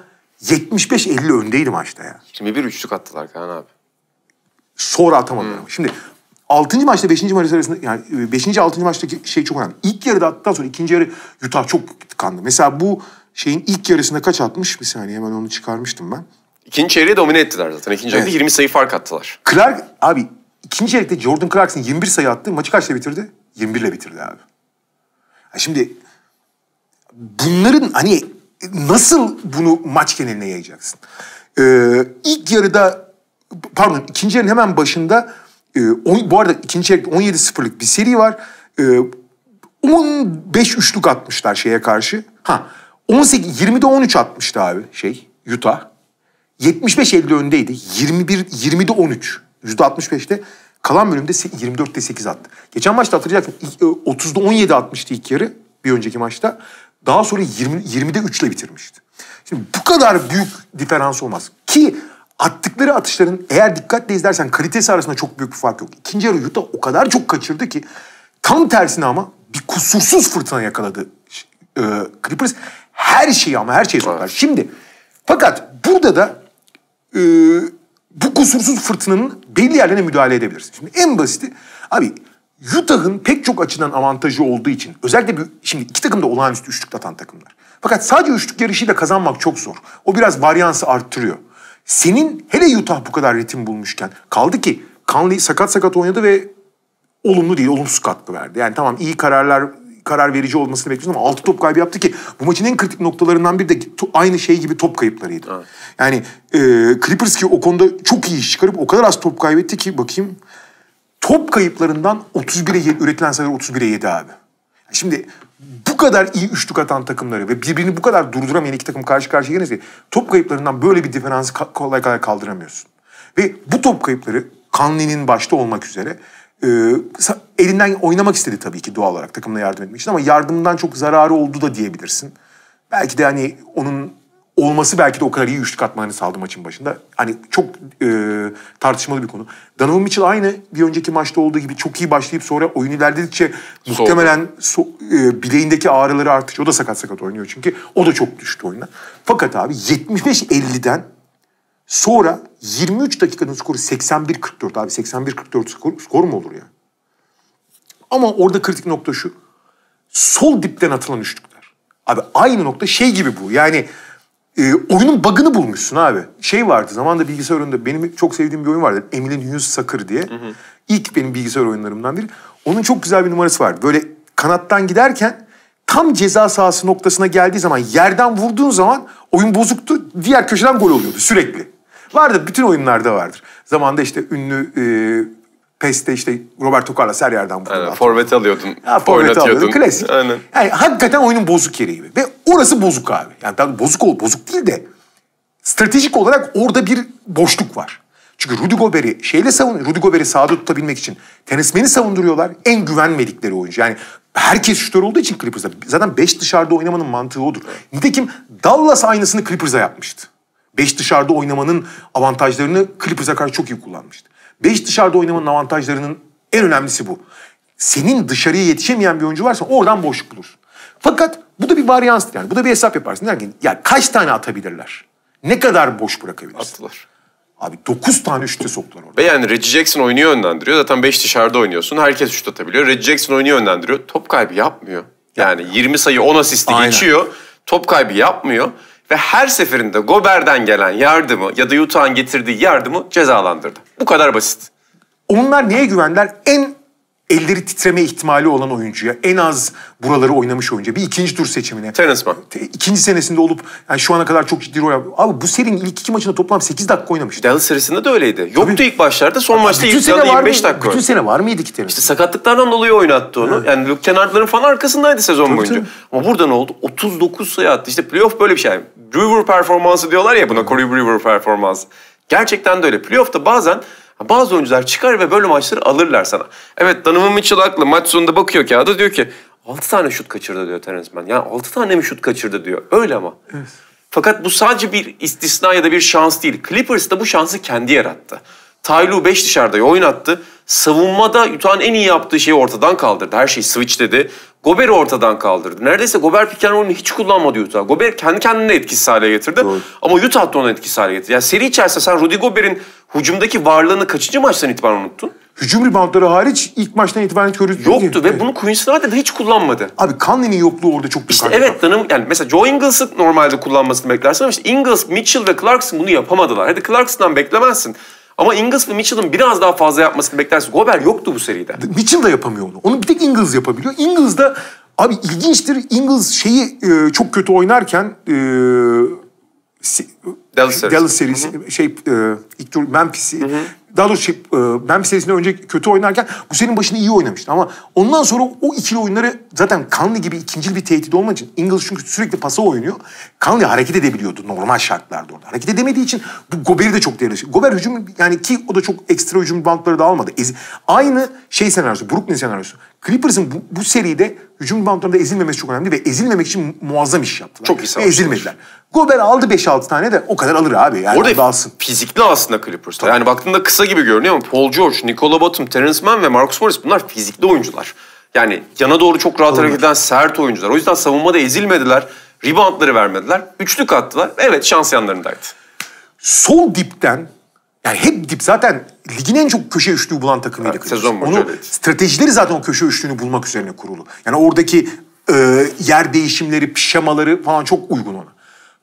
75-50 öndeydi maçta ya. 21 üçlük attılar Kaan abi. Sonra atamadılar ama. Şimdi 6. maçta 5. maç arasında, yani 5. 6. maçtaki şey çok önemli. İlk yarıda attıktan sonra ikinci yarı Utah çok tıkandı. Mesela bu şeyin ilk yarısında kaç atmış? Bir saniye, hemen onu çıkarmıştım ben. İkinci yarıyı domine ettiler zaten. İkinci yarıda 20 sayı fark attılar. Clark abi, İkinci çeyrekte Jordan Clarkson 21 sayı attı. Maçı kaçla bitirdi? 21 ile bitirdi abi. Şimdi bunların hani nasıl bunu maç geneline yayacaksın? İlk yarıda, pardon, ikinci yarının hemen başında bu arada ikinci çeyrekte 17-0'lık bir seri var. 15 üçlük atmışlar şeye karşı. 20'de 13 atmıştı abi Utah. 75-50 öndeydi. 20'de 13. %65'te, kalan bölümde 24'te 8 attı. Geçen maçta hatırlayacaksın, 30'da 17 atmıştı ilk yarı bir önceki maçta. Daha sonra 20'de 3'le bitirmişti. Şimdi bu kadar büyük diferans olmaz. Ki attıkları atışların eğer dikkatle izlersen kalitesi arasında çok büyük bir fark yok. İkinci yarı Utah o kadar çok kaçırdı ki tam tersine ama bir kusursuz fırtına yakaladı Clippers. Her şeyi ama her şeyi soktular. Şimdi fakat burada da bu kusursuz fırtınanın belli yerlerine müdahale edebiliriz. Şimdi en basiti abi Utah'ın pek çok açıdan avantajı olduğu için özellikle bir, şimdi iki takım da olağanüstü üçlük atan takımlar. Fakat sadece üçlük yarışıyla kazanmak çok zor. O biraz varyansı arttırıyor. Senin hele Utah bu kadar ritim bulmuşken kaldı ki Conley sakat oynadı ve olumlu değil olumsuz katkı verdi. Yani tamam iyi karar verici olmasını bekliyorsun ama 6 top kaybı yaptı ki bu maçın en kritik noktalarından biri de aynı şey gibi top kayıplarıydı. Evet. Yani Clippers ki o konuda çok iyi iş çıkarıp o kadar az top kaybetti ki bakayım top kayıplarından 31'e üretilen sayılar 31'e 7 abi. Şimdi bu kadar iyi üçlük atan takımları ve birbirini bu kadar durduramayan iki takım karşı karşıya gelirse top kayıplarından böyle bir diferansı kolay kolay kaldıramıyorsun. Ve bu top kayıpları Conley'nin başta olmak üzere elinden oynamak istedi tabii ki doğal olarak takımına yardım etmek için ama yardımından çok zararı oldu da diyebilirsin. Belki de hani onun olması belki de o kadar iyi üçlük atmalarını sağladı maçın başında. Hani çok tartışmalı bir konu. Donovan Mitchell aynı bir önceki maçta olduğu gibi çok iyi başlayıp sonra oyun ilerledikçe muhtemelen bileğindeki ağrıları artıyor. O da sakat oynuyor çünkü. O da çok düştü oyuna. Fakat abi 75-50'den sonra 23 dakikanın skoru 81-44 abi. 81-44 skor mu olur ya? Ama orada kritik nokta şu. Sol dipten atılan üçlükler. Abi aynı nokta şey gibi bu. Yani oyunun bug'ını bulmuşsun abi. Şey vardı zamanında bilgisayar oyununda benim çok sevdiğim bir oyun vardı. Emily Hughes Sucker diye. Hı hı. İlk benim bilgisayar oyunlarımdan biri. Onun çok güzel bir numarası vardı. Böyle kanattan giderken tam ceza sahası noktasına geldiği zaman yerden vurduğun zaman oyun bozuktu. Diğer köşeden gol oluyordu sürekli. Vardı bütün oyunlarda vardır. Zamanında işte ünlü PES'te işte Roberto Carlos her yerden vurdu. Yani, forvet alıyordun. Ha, forvet alıyordun. Klasik. Aynen. Yani hakikaten oyunun bozuk yeri gibi. Ve orası bozuk abi. Yani tabii bozuk değil de stratejik olarak orada bir boşluk var. Çünkü Rudy Gobert'i sahada tutabilmek için tenismeni savunduruyorlar. En güvenmedikleri oyuncu. Yani herkes şutör olduğu için Clippers'da. Zaten 5 dışarıda oynamanın mantığı odur. Nitekim Dallas aynısını Clippers'a yapmıştı. 5 dışarıda oynamanın avantajlarını Clippers'a karşı çok iyi kullanmıştı. 5 dışarıda oynamanın avantajlarının en önemlisi bu. Senin dışarıya yetişemeyen bir oyuncu varsa oradan boşluk bulursun. Fakat bu da bir varyanstır yani. Bu da bir hesap yaparsın. Der ki ya kaç tane atabilirler? Ne kadar boş bırakabilirsin? Attılar. Abi 9 tane üçte soktular orada. Ve yani Reggie Jackson oynuyor yönlendiriyor. Zaten 5 dışarıda oynuyorsun. Herkes şut atabiliyor. Reggie Jackson oynuyor yönlendiriyor. Top kaybı yapmıyor. Yani 20 sayı 10 asisti geçiyor. Top kaybı yapmıyor. Ve her seferinde Gobert'den gelen yardımı ya da Utah'ın getirdiği yardımı cezalandırdı. Bu kadar basit. Onlar neye güvendiler? En elleri titreme ihtimali olan oyuncuya. En az buraları oynamış oyuncuya. Bir ikinci tur seçimine. Tenisman. İkinci senesinde olup yani şu ana kadar çok ciddi rol yaptı. Abi bu serinin ilk iki maçında toplam 8 dakika oynamıştı. Dallas serisinde de öyleydi. Yoktu tabii. İlk başlarda. Son maçta ilk yarıda 25 dakika. Bütün sene var mıydı ki tenis? İşte sakatlıklardan dolayı oynattı onu. Evet. Yani Luke Kennard'ların falan arkasındaydı sezon boyunca. Tabii. Ama burada ne oldu? 39 sayı attı. İşte playoff böyle bir şey. Yani Brewer performansı diyorlar ya buna. Corey Brewer performansı. Gerçekten de öyle. Playoff'ta bazen bazı oyuncular çıkar ve böyle maçları alırlar sana. Evet, Donovan Mitchell haklı. Maç sonunda bakıyor kağıda diyor ki 6 tane şut kaçırdı diyor Terence Mann. Yani 6 tane mi şut kaçırdı diyor. Öyle ama. Evet. Fakat bu sadece bir istisna ya da bir şans değil. Clippers da bu şansı kendi yarattı. Ty Lue 5 dışarıda oynattı. Savunmada Utah'ın en iyi yaptığı şeyi ortadan kaldırdı. Her şeyi switch dedi. Gobert'i ortadan kaldırdı. Neredeyse Gobert pick and roll'unu hiç kullanmadı Utah. Gobert kendi kendine etkisiz hale getirdi. Doğru. Ama Utah da onu etkisiz hale getirdi. Yani seri içerisinde sen Rudy Gobert'in hücumdaki varlığını kaçıncı maçtan itibaren unuttun? Hücum reboundları hariç ilk maçtan itibaren körüldü. Yoktu ve bunu Quinn Snyder de hiç kullanmadı. Abi Conley'nin yokluğu orada çok büyük. İşte evet tanım yani mesela Joe Ingles'ı normalde kullanmasını beklersin ama işte Ingles, Mitchell ve Clarkson bunu yapamadılar. Hadi Clarkson'dan beklemezsin. Ama Ingles ve Mitchell'ın biraz daha fazla yapmasını beklersin. Gobert yoktu bu seride. Mitchell da yapamıyor onu. Onu bir tek Ingles yapabiliyor. Ingles da abi ilginçtir. Ingles şeyi çok kötü oynarken Dallas serisi Memphis. Daha doğrusu Memphis serisinde önce kötü oynarken bu serinin başında iyi oynamıştı. Ama ondan sonra o ikili oyunları zaten Conley gibi ikincil bir tehdit olmadığı için Ingles çünkü sürekli pasa oynuyor. Conley hareket edebiliyordu normal şartlarda orada. Hareket edemediği için bu Gobert'i de çok değerli. Gobert hücum yani ki o da çok ekstra hücum bantları da almadı. Aynı şey senaryosu, Brooklyn senaryosu. Clippers'ın bu seride hücum bantlarında ezilmemesi çok önemli ve ezilmemek için muazzam iş yaptılar. Çok iyi savaştılar. Ezilmediler. Gobert aldı 5-6 tane de o kadar alır abi. Yani orada alsın. Fizikli aslında Clippers. Tabii. Yani baktığında kısa gibi görünüyor ama Paul George, Nikola Batum, Terence Mann ve Marcus Morris bunlar fizikli oyuncular. Yani yana doğru çok rahat hareket eden sert oyuncular. O yüzden savunmada ezilmediler. Reboundları vermediler. Üçlük attılar. Evet, şans yanlarındaydı. Sol dipten, yani hep dip zaten ligin en çok köşe üçlüğü bulan takımıydı. Evet, sezon boyunca onu, evet. Stratejileri zaten o köşe üçlüğünü bulmak üzerine kurulu. Yani oradaki yer değişimleri, pişemaları falan çok uygun ona.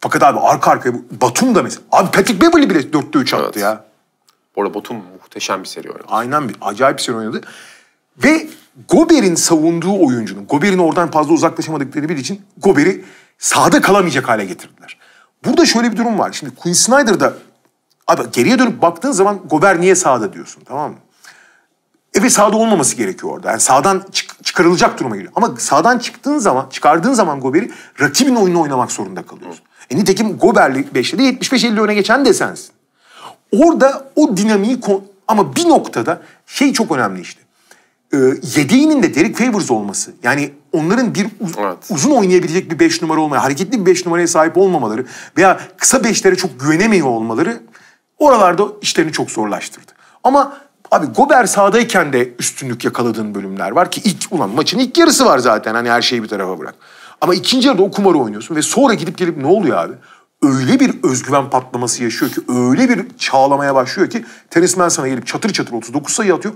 Fakat abi arka arkaya Batum da mesela. Abi Patrick Beverley bile 4'te 3 attı ya. Bu arada Batum muhteşem bir seri oynadı. Aynen, bir acayip bir seri oynadı. Ve Gobert'in savunduğu oyuncunun, Gobert'in oradan fazla uzaklaşamadıkları bir için Gobert'i sahada kalamayacak hale getirdiler. Burada şöyle bir durum var. Şimdi Quinn Snyder'da abi geriye dönüp baktığın zaman Gobert niye sahada diyorsun, tamam mı? Evet, sahada olmaması gerekiyor orada. Yani sahadan çıkarılacak duruma geliyor. Ama sahadan çıkardığın zaman Gobert'i rakibin oyunu oynamak zorunda kalıyorsun. Nitekim Gobert'li 5'te de 75-50 öne geçen de sensin. Orada o dinamiği ama bir noktada şey çok önemli işte. Yedeğinin de Derek Favors olması. Yani onların bir uzun oynayabilecek bir 5 numara olmaya, hareketli bir 5 numaraya sahip olmamaları veya kısa 5'lere çok güvenemiyor olmaları oralarda işlerini çok zorlaştırdı. Ama abi Gobert sahadayken de üstünlük yakaladığın bölümler var ki maçın ilk yarısı var zaten, hani her şeyi bir tarafa bırak. Ama ikinci yarıda o kumarı oynuyorsun ve sonra gidip gelip ne oluyor abi? Öyle bir özgüven patlaması yaşıyor ki, öyle bir çağlamaya başlıyor ki Terence Mann sana gelip çatır çatır 39 sayı atıyor.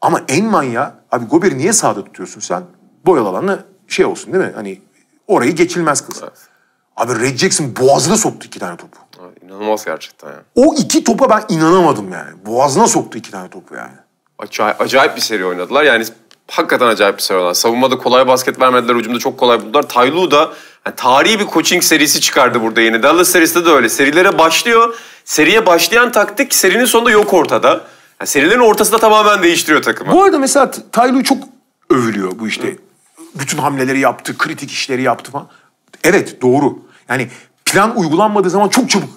Ama en manyağı, abi Gobert'i niye sahada tutuyorsun sen? Boyalı alanı şey olsun değil mi? Hani orayı geçilmez kız. Evet. Abi Reggie Jackson boğazına soktu 2 tane topu. Abi, inanılmaz gerçekten ya. O 2 topa ben inanamadım yani. Boğazına soktu 2 tane topu yani. Acayip bir seri oynadılar yani. Hakikaten acayip bir seri. Savunmada kolay basket vermediler, hücumda çok kolay buldular. Ty Lue da yani tarihi bir coaching serisi çıkardı burada yine. Dallas serisi de öyle. Serilere başlıyor. Seriye başlayan taktik serinin sonunda yok ortada. Yani serilerin ortasında tamamen değiştiriyor takımı. Bu arada mesela Ty Lue çok övülüyor bu işte. Hı. Bütün hamleleri yaptı, kritik işleri yaptı falan. Evet, doğru. Yani plan uygulanmadığı zaman çok çabuk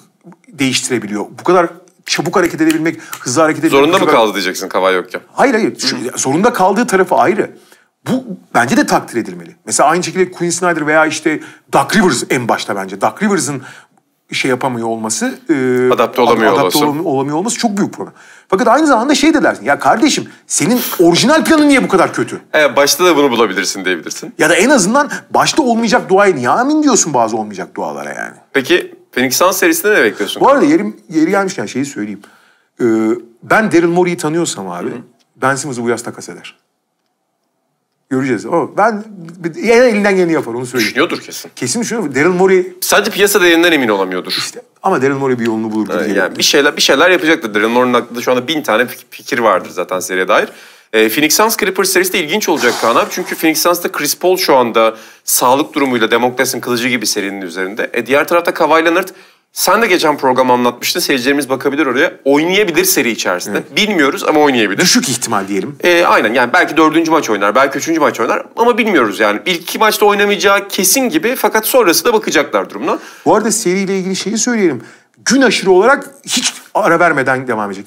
değiştirebiliyor. Bu kadar çabuk hareket edebilmek, hızlı hareket edebilmek... Zorunda mı kaldı diyeceksin Kawhi yokken? Hayır. Zorunda kaldığı tarafı ayrı. Bu bence de takdir edilmeli. Mesela aynı şekilde Quinn Snyder veya işte Doc Rivers en başta bence. Doc Rivers'ın şey yapamıyor olması... Adapte olamıyor olması çok büyük problem. Fakat aynı zamanda şey de dersin. Ya kardeşim, senin orijinal planın niye bu kadar kötü? Başta da bunu bulabilirsin diyebilirsin. Ya da en azından başta olmayacak duaya niye amin diyorsun bazı olmayacak dualara yani. Peki... Phoenix Suns serisinde ne bekliyorsun? Bu arada yeri gelmişken şeyi söyleyeyim. Ben Daryl Morey'i tanıyorsam abi, Ben Simmons'ı bu yaz takas eder. Göreceğiz. Ama ben elinden geleni yapar, onu söyleyeyim. Düşünüyordur kesin. Kesin düşünüyor. Daryl Morey... Sadece piyasa değerinden emin olamıyordur. İşte, ama Daryl Morey bir yolunu bulur. Yani bir şeyler yapacaktır. Daryl Morey'nin aklında şu anda 1000 tane fikir vardır zaten seriye dair. Phoenix Suns Clippers serisi de ilginç olacak Kaan abi. Çünkü Phoenix Suns'ta Chris Paul şu anda sağlık durumuyla Demokles'in kılıcı gibi serinin üzerinde. Diğer tarafta Kawhi Leonard, sen de geçen program anlatmıştın. Seyircilerimiz bakabilir oraya. Oynayabilir seri içerisinde. Evet. Bilmiyoruz ama oynayabilir. Düşük ihtimal diyelim. Aynen, yani belki 4. maç oynar, belki 3. maç oynar ama bilmiyoruz yani. İlk 2 maçta oynamayacağı kesin gibi, fakat sonrası da bakacaklar durumuna. Bu arada seriyle ilgili şeyi söyleyelim. Gün aşırı olarak hiç ara vermeden devam edecek.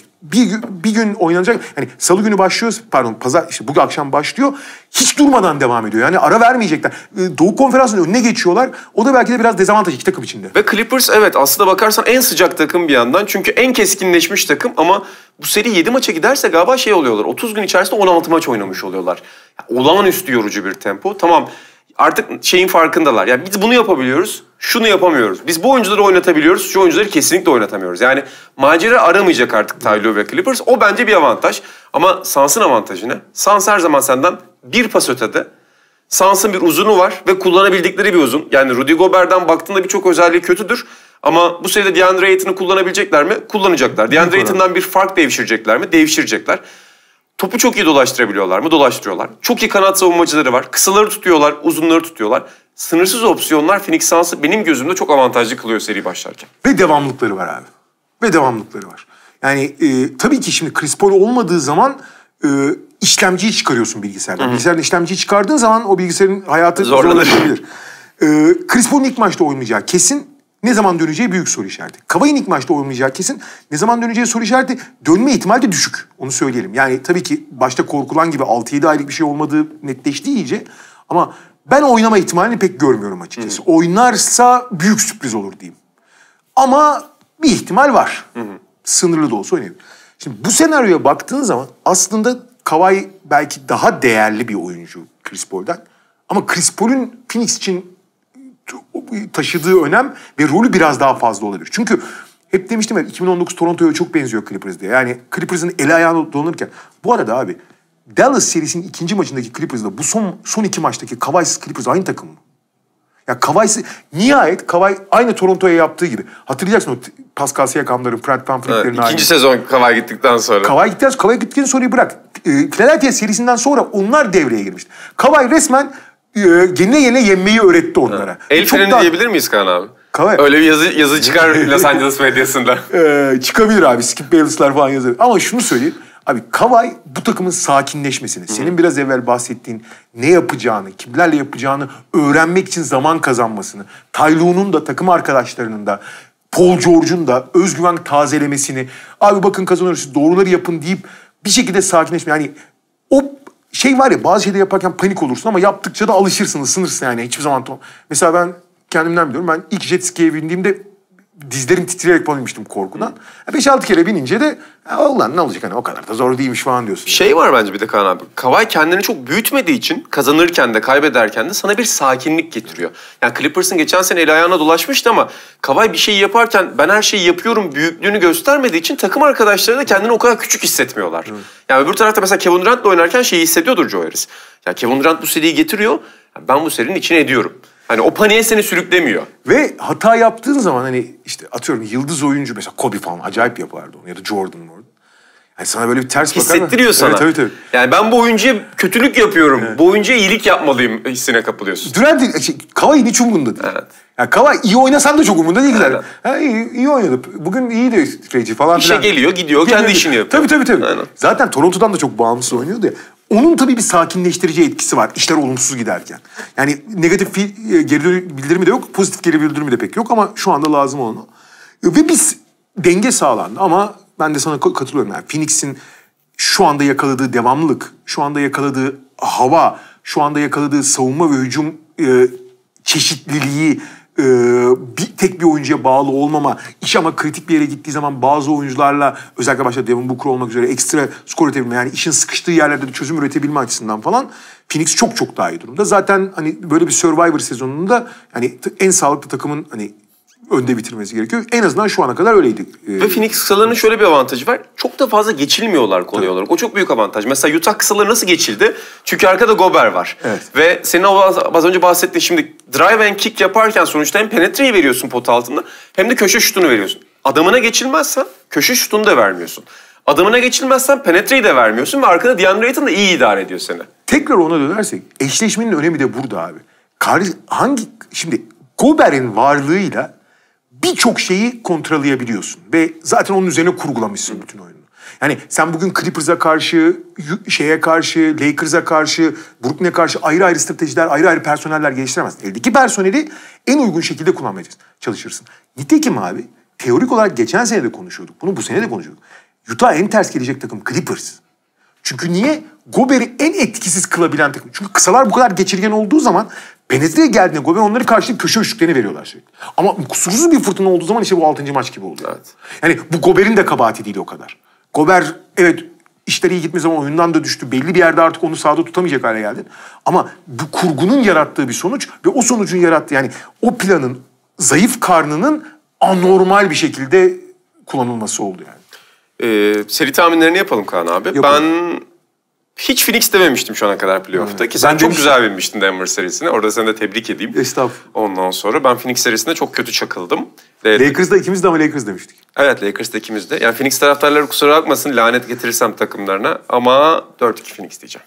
Bir gün oynanacak. Yani salı günü başlıyoruz. Pardon, pazar, işte bugün akşam başlıyor. Hiç durmadan devam ediyor. Yani ara vermeyecekler. Doğu Konferansı'nın önüne geçiyorlar. O da belki de biraz dezavantaj iki takım içinde. Ve Clippers, evet, aslında bakarsan en sıcak takım bir yandan. Çünkü en keskinleşmiş takım ama bu seri 7 maça giderse galiba şey oluyorlar. 30 gün içerisinde 16 maç oynamış oluyorlar. Olağanüstü yorucu bir tempo. Tamam. Artık şeyin farkındalar. Yani biz bunu yapabiliyoruz, şunu yapamıyoruz. Biz bu oyuncuları oynatabiliyoruz, şu oyuncuları kesinlikle oynatamıyoruz. Yani macera aramayacak artık Ty Lue ve Clippers. O bence bir avantaj. Ama Suns'ın avantajı ne? Suns her zaman senden bir pas ötede. Suns'ın bir uzunu var ve kullanabildikleri bir uzun. Yani Rudy Gobert'den baktığında birçok özelliği kötüdür. Ama bu seride DeAndre Ayton'u kullanabilecekler mi? Kullanacaklar. DeAndre Ayton'dan bir fark devşirecekler mi? Devşirecekler. Topu çok iyi dolaştırabiliyorlar mı? Dolaştırıyorlar. Çok iyi kanat savunmacıları var. Kısaları tutuyorlar, uzunları tutuyorlar. Sınırsız opsiyonlar Phoenix Suns'ı benim gözümde çok avantajlı kılıyor seri başlarken. Ve devamlıkları var abi. Yani tabii ki şimdi Chris Paul olmadığı zaman işlemciyi çıkarıyorsun bilgisayardan. Hı-hı. Bilgisayardan işlemciyi çıkardığın zaman o bilgisayarın hayatı zorlanabilir. Chris Paul'un ilk maçta oynayacağı kesin. Ne zaman döneceği büyük soru işareti. Kawhi'nin ilk maçta olmayacağı kesin. Ne zaman döneceği soru işareti. Dönme ihtimali de düşük. Onu söyleyelim. Yani tabii ki başta korkulan gibi 6-7 aylık bir şey olmadığı netleşti iyice. Ama ben oynama ihtimalini pek görmüyorum açıkçası. Oynarsa büyük sürpriz olur diyeyim. Ama bir ihtimal var. Hı hı. Sınırlı da olsa oynayabilir. Şimdi bu senaryoya baktığın zaman aslında Kawhi belki daha değerli bir oyuncu Chris Paul'dan. Ama Chris Paul'un Phoenix için taşıdığı önem ve rolü biraz daha fazla olabilir. Çünkü hep demiştim ya 2019 Toronto'ya çok benziyor Clippers diye. Yani Clippers'ın eli ayağına dolanırken. Bu arada abi Dallas serisinin ikinci maçındaki Clippers'la bu son iki maçtaki Kawhi'siz Clippers aynı takım mı? Ya Kawhi'siz nihayet Kawhi aynı Toronto'ya yaptığı gibi. Hatırlayacaksın o Pascal Siakam'ların, Fred VanVleet'lerin. Evet, ikinci sezon Kawhi gittikten sonra. Kawhi gittikten sonrayı bırak. Philadelphia serisinden sonra onlar devreye girmişti. Kawhi resmen yenile yenile yenmeyi öğretti onlara. Ha. El freni daha... diyebilir miyiz Kaan abi? Kawhi. Öyle bir yazı çıkar Los Angeles medyasında. Çıkabilir abi. Skip Bayless'lar falan yazar. Ama şunu söyleyeyim. Abi Kawhi bu takımın sakinleşmesini, hı-hı, senin biraz evvel bahsettiğin ne yapacağını, kimlerle yapacağını öğrenmek için zaman kazanmasını, Ty Lue'nun da takım arkadaşlarının da, Paul George'un da özgüven tazelemesini, abi bakın kazanıyoruz doğruları yapın deyip bir şekilde sakinleşme. Yani o şey var ya bazı şeyleri yaparken panik olursun ama yaptıkça da alışırsın, ısınırsın yani hiçbir zaman. Mesela ben kendimden biliyorum, ben ilk jet ski'ye bindiğimde dizlerim titreyerek binmiştim korkudan. 5-6 kere binince de ulan ne olacak hani o kadar da zor değilmiş falan diyorsun. Şey var bence bir de Kaan abi. Kawhi kendini çok büyütmediği için kazanırken de kaybederken de sana bir sakinlik getiriyor. Yani Clippers'ın geçen sene eli ayağına dolaşmıştı ama Kawhi bir şeyi yaparken ben her şeyi yapıyorum büyüklüğünü göstermediği için takım arkadaşları da kendini o kadar küçük hissetmiyorlar. Evet. Yani öbür tarafta mesela Kevin Durant'la oynarken şeyi hissediyordur Joe Harris. Yani Kevin Durant bu seriyi getiriyor. Yani ben bu serinin içine ediyorum. Hani o paniğe seni sürüklemiyor. Ve hata yaptığın zaman hani işte atıyorum yıldız oyuncu mesela Kobe falan acayip yapardı onu ya da Jordan'ın orada. Yani sana böyle bir ters bakar mı? Hissettiriyor sana. Evet, tabii. Yani ben bu oyuncuya kötülük yapıyorum. Evet. Bu oyuncuya iyilik yapmalıyım hissine kapılıyorsun. Durant, Kawhi hiç umurunda değil. Evet. Yani Kawhi iyi oynasan da çok umurunda değil. Evet. Ha, iyi oynadı. Bugün iyi de Reggie falan filan. İşe geliyor, gidiyor, kendi işini yapıyor. Tabii. Aynen. Zaten Toronto'dan da çok bağımsız oynuyordu ya. Onun tabii bir sakinleştirici etkisi var işler olumsuz giderken. Yani negatif geri bildirimi de yok, pozitif geri bildirimi de pek yok ama şu anda lazım olan o. Ve biz denge sağlandı ama ben de sana katılıyorum. Yani Phoenix'in şu anda yakaladığı devamlılık, şu anda yakaladığı hava, şu anda yakaladığı savunma ve hücum çeşitliliği, tek bir oyuncuya bağlı olmama, iş ama kritik bir yere gittiği zaman bazı oyuncularla özellikle başta Devin Booker olmak üzere ekstra skor üretebilme yani işin sıkıştığı yerlerde de çözüm üretebilme açısından falan Phoenix çok çok daha iyi durumda. Zaten hani böyle bir Survivor sezonunda hani en sağlıklı takımın hani önde bitirmesi gerekiyor. En azından şu ana kadar öyleydi. Ve Phoenix kısalarının şöyle bir avantajı var. Çok da fazla geçilmiyorlar kolay olarak. O çok büyük avantaj. Mesela Utah kısaları nasıl geçildi? Çünkü arkada Gobert var. Evet. Ve senin az önce bahsettiğin şimdi drive and kick yaparken sonuçta hem penetreyi veriyorsun pot altında hem de köşe şutunu veriyorsun. Adamına geçilmezsen köşe şutunu da vermiyorsun. Adamına geçilmezsen penetreyi de vermiyorsun ve arkada DeAndre Ayton da iyi idare ediyor seni. Tekrar ona dönersek eşleşmenin önemi de burada abi. Şimdi Gobert'in varlığıyla birçok şeyi kontrollayabiliyorsun. Ve zaten onun üzerine kurgulamışsın bütün oyunu. Yani sen bugün Clippers'a karşı, Lakers'a karşı, Brooklyn'e karşı ayrı ayrı stratejiler, ayrı ayrı personeller geliştiremezsin. Eldeki personeli en uygun şekilde kullanmaya çalışırsın. Nitekim abi, teorik olarak geçen sene de konuşuyorduk. Bunu bu sene de konuşuyorduk. Utah en ters gelecek takım Clippers. Çünkü niye? Gobert'i en etkisiz kılabilen takım. Çünkü kısalar bu kadar geçirgen olduğu zaman penetreye geldiğinde Gobert onları karşılayıp köşe üçlüklerini veriyorlar sürekli. Ama kusursuz bir fırtına olduğu zaman işte bu 6. maç gibi oluyor. Evet. Yani bu Gobert'in de kabahati değil o kadar. Gobert evet işleri iyi gitmediği zaman oyundan da düştü. Belli bir yerde artık onu sahada tutamayacak hale geldi. Ama bu kurgunun yarattığı bir sonuç ve o sonucun yarattığı yani o planın zayıf karnının anormal bir şekilde kullanılması oldu yani. Seri tahminlerini yapalım Kaan abi. Ben hiç Phoenix dememiştim şu ana kadar playoff'ta. Evet. Ki sen çok güzel binmiştin Denver serisine. Orada seni de tebrik edeyim. Estağfurullah. Ondan sonra ben Phoenix serisinde çok kötü çakıldım. Lakers'da ikimiz de ama Lakers demiştik. Evet Lakers'da ikimiz de. Yani Phoenix taraftarları kusura bakmasın lanet getirirsem takımlarına. Ama 4-2 Phoenix diyeceğim.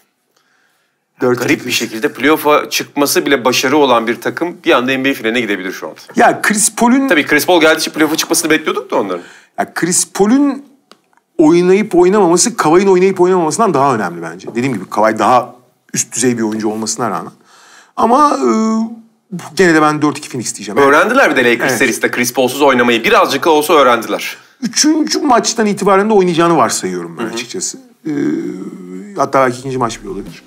Garip bir şekilde playoff'a çıkması bile başarı olan bir takım bir anda NBA finaline gidebilir şu an. Ya Chris Paul'un... Tabii Chris Paul geldiği için playoff'a çıkmasını bekliyorduk da onların. Ya Chris Paul'un oynayıp oynamaması, Kawhi'nin oynayıp oynamamasından daha önemli bence. Dediğim gibi Kawhi daha üst düzey bir oyuncu olmasına rağmen. Ama gene de ben 4-2 Phoenix diyeceğim. Öğrendiler bir de Lakers serisinde Chris Paul'suz oynamayı. Birazcık olsa öğrendiler. 3. maçtan itibaren de oynayacağını varsayıyorum ben açıkçası. Hatta belki 2. maç bile olabilir.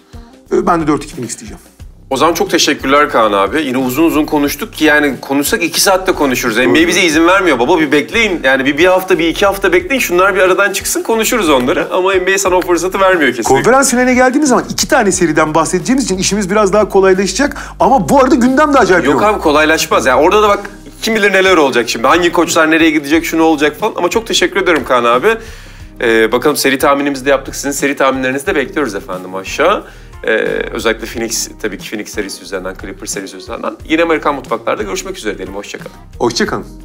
Ben de 4-2 Phoenix diyeceğim. O zaman çok teşekkürler Kaan abi. Yine uzun uzun konuştuk ki yani konuşsak 2 saatte konuşuruz. NBA bize izin vermiyor. Baba bir bekleyin. Yani bir hafta, 2 hafta bekleyin. Şunlar bir aradan çıksın, konuşuruz onları. Ama NBA sana o fırsatı vermiyor kesinlikle. Konferans finaline geldiğimiz zaman 2 tane seriden bahsedeceğimiz için işimiz biraz daha kolaylaşacak. Ama bu arada gündem de acayip. Yok abi kolaylaşmaz. Yani orada da bak kim bilir neler olacak şimdi. Hangi koçlar nereye gidecek, şunu olacak falan. Ama çok teşekkür ederim Kaan abi. Bakalım seri tahminimizi de yaptık. Sizin seri tahminlerinizi de bekliyoruz efendim aşağı. Özellikle Phoenix, tabii ki Phoenix serisi üzerinden, Clippers serisi üzerinden. Yine Amerikan Mutfaklar'da görüşmek üzere diyelim. Hoşça kalın. Hoşça kalın.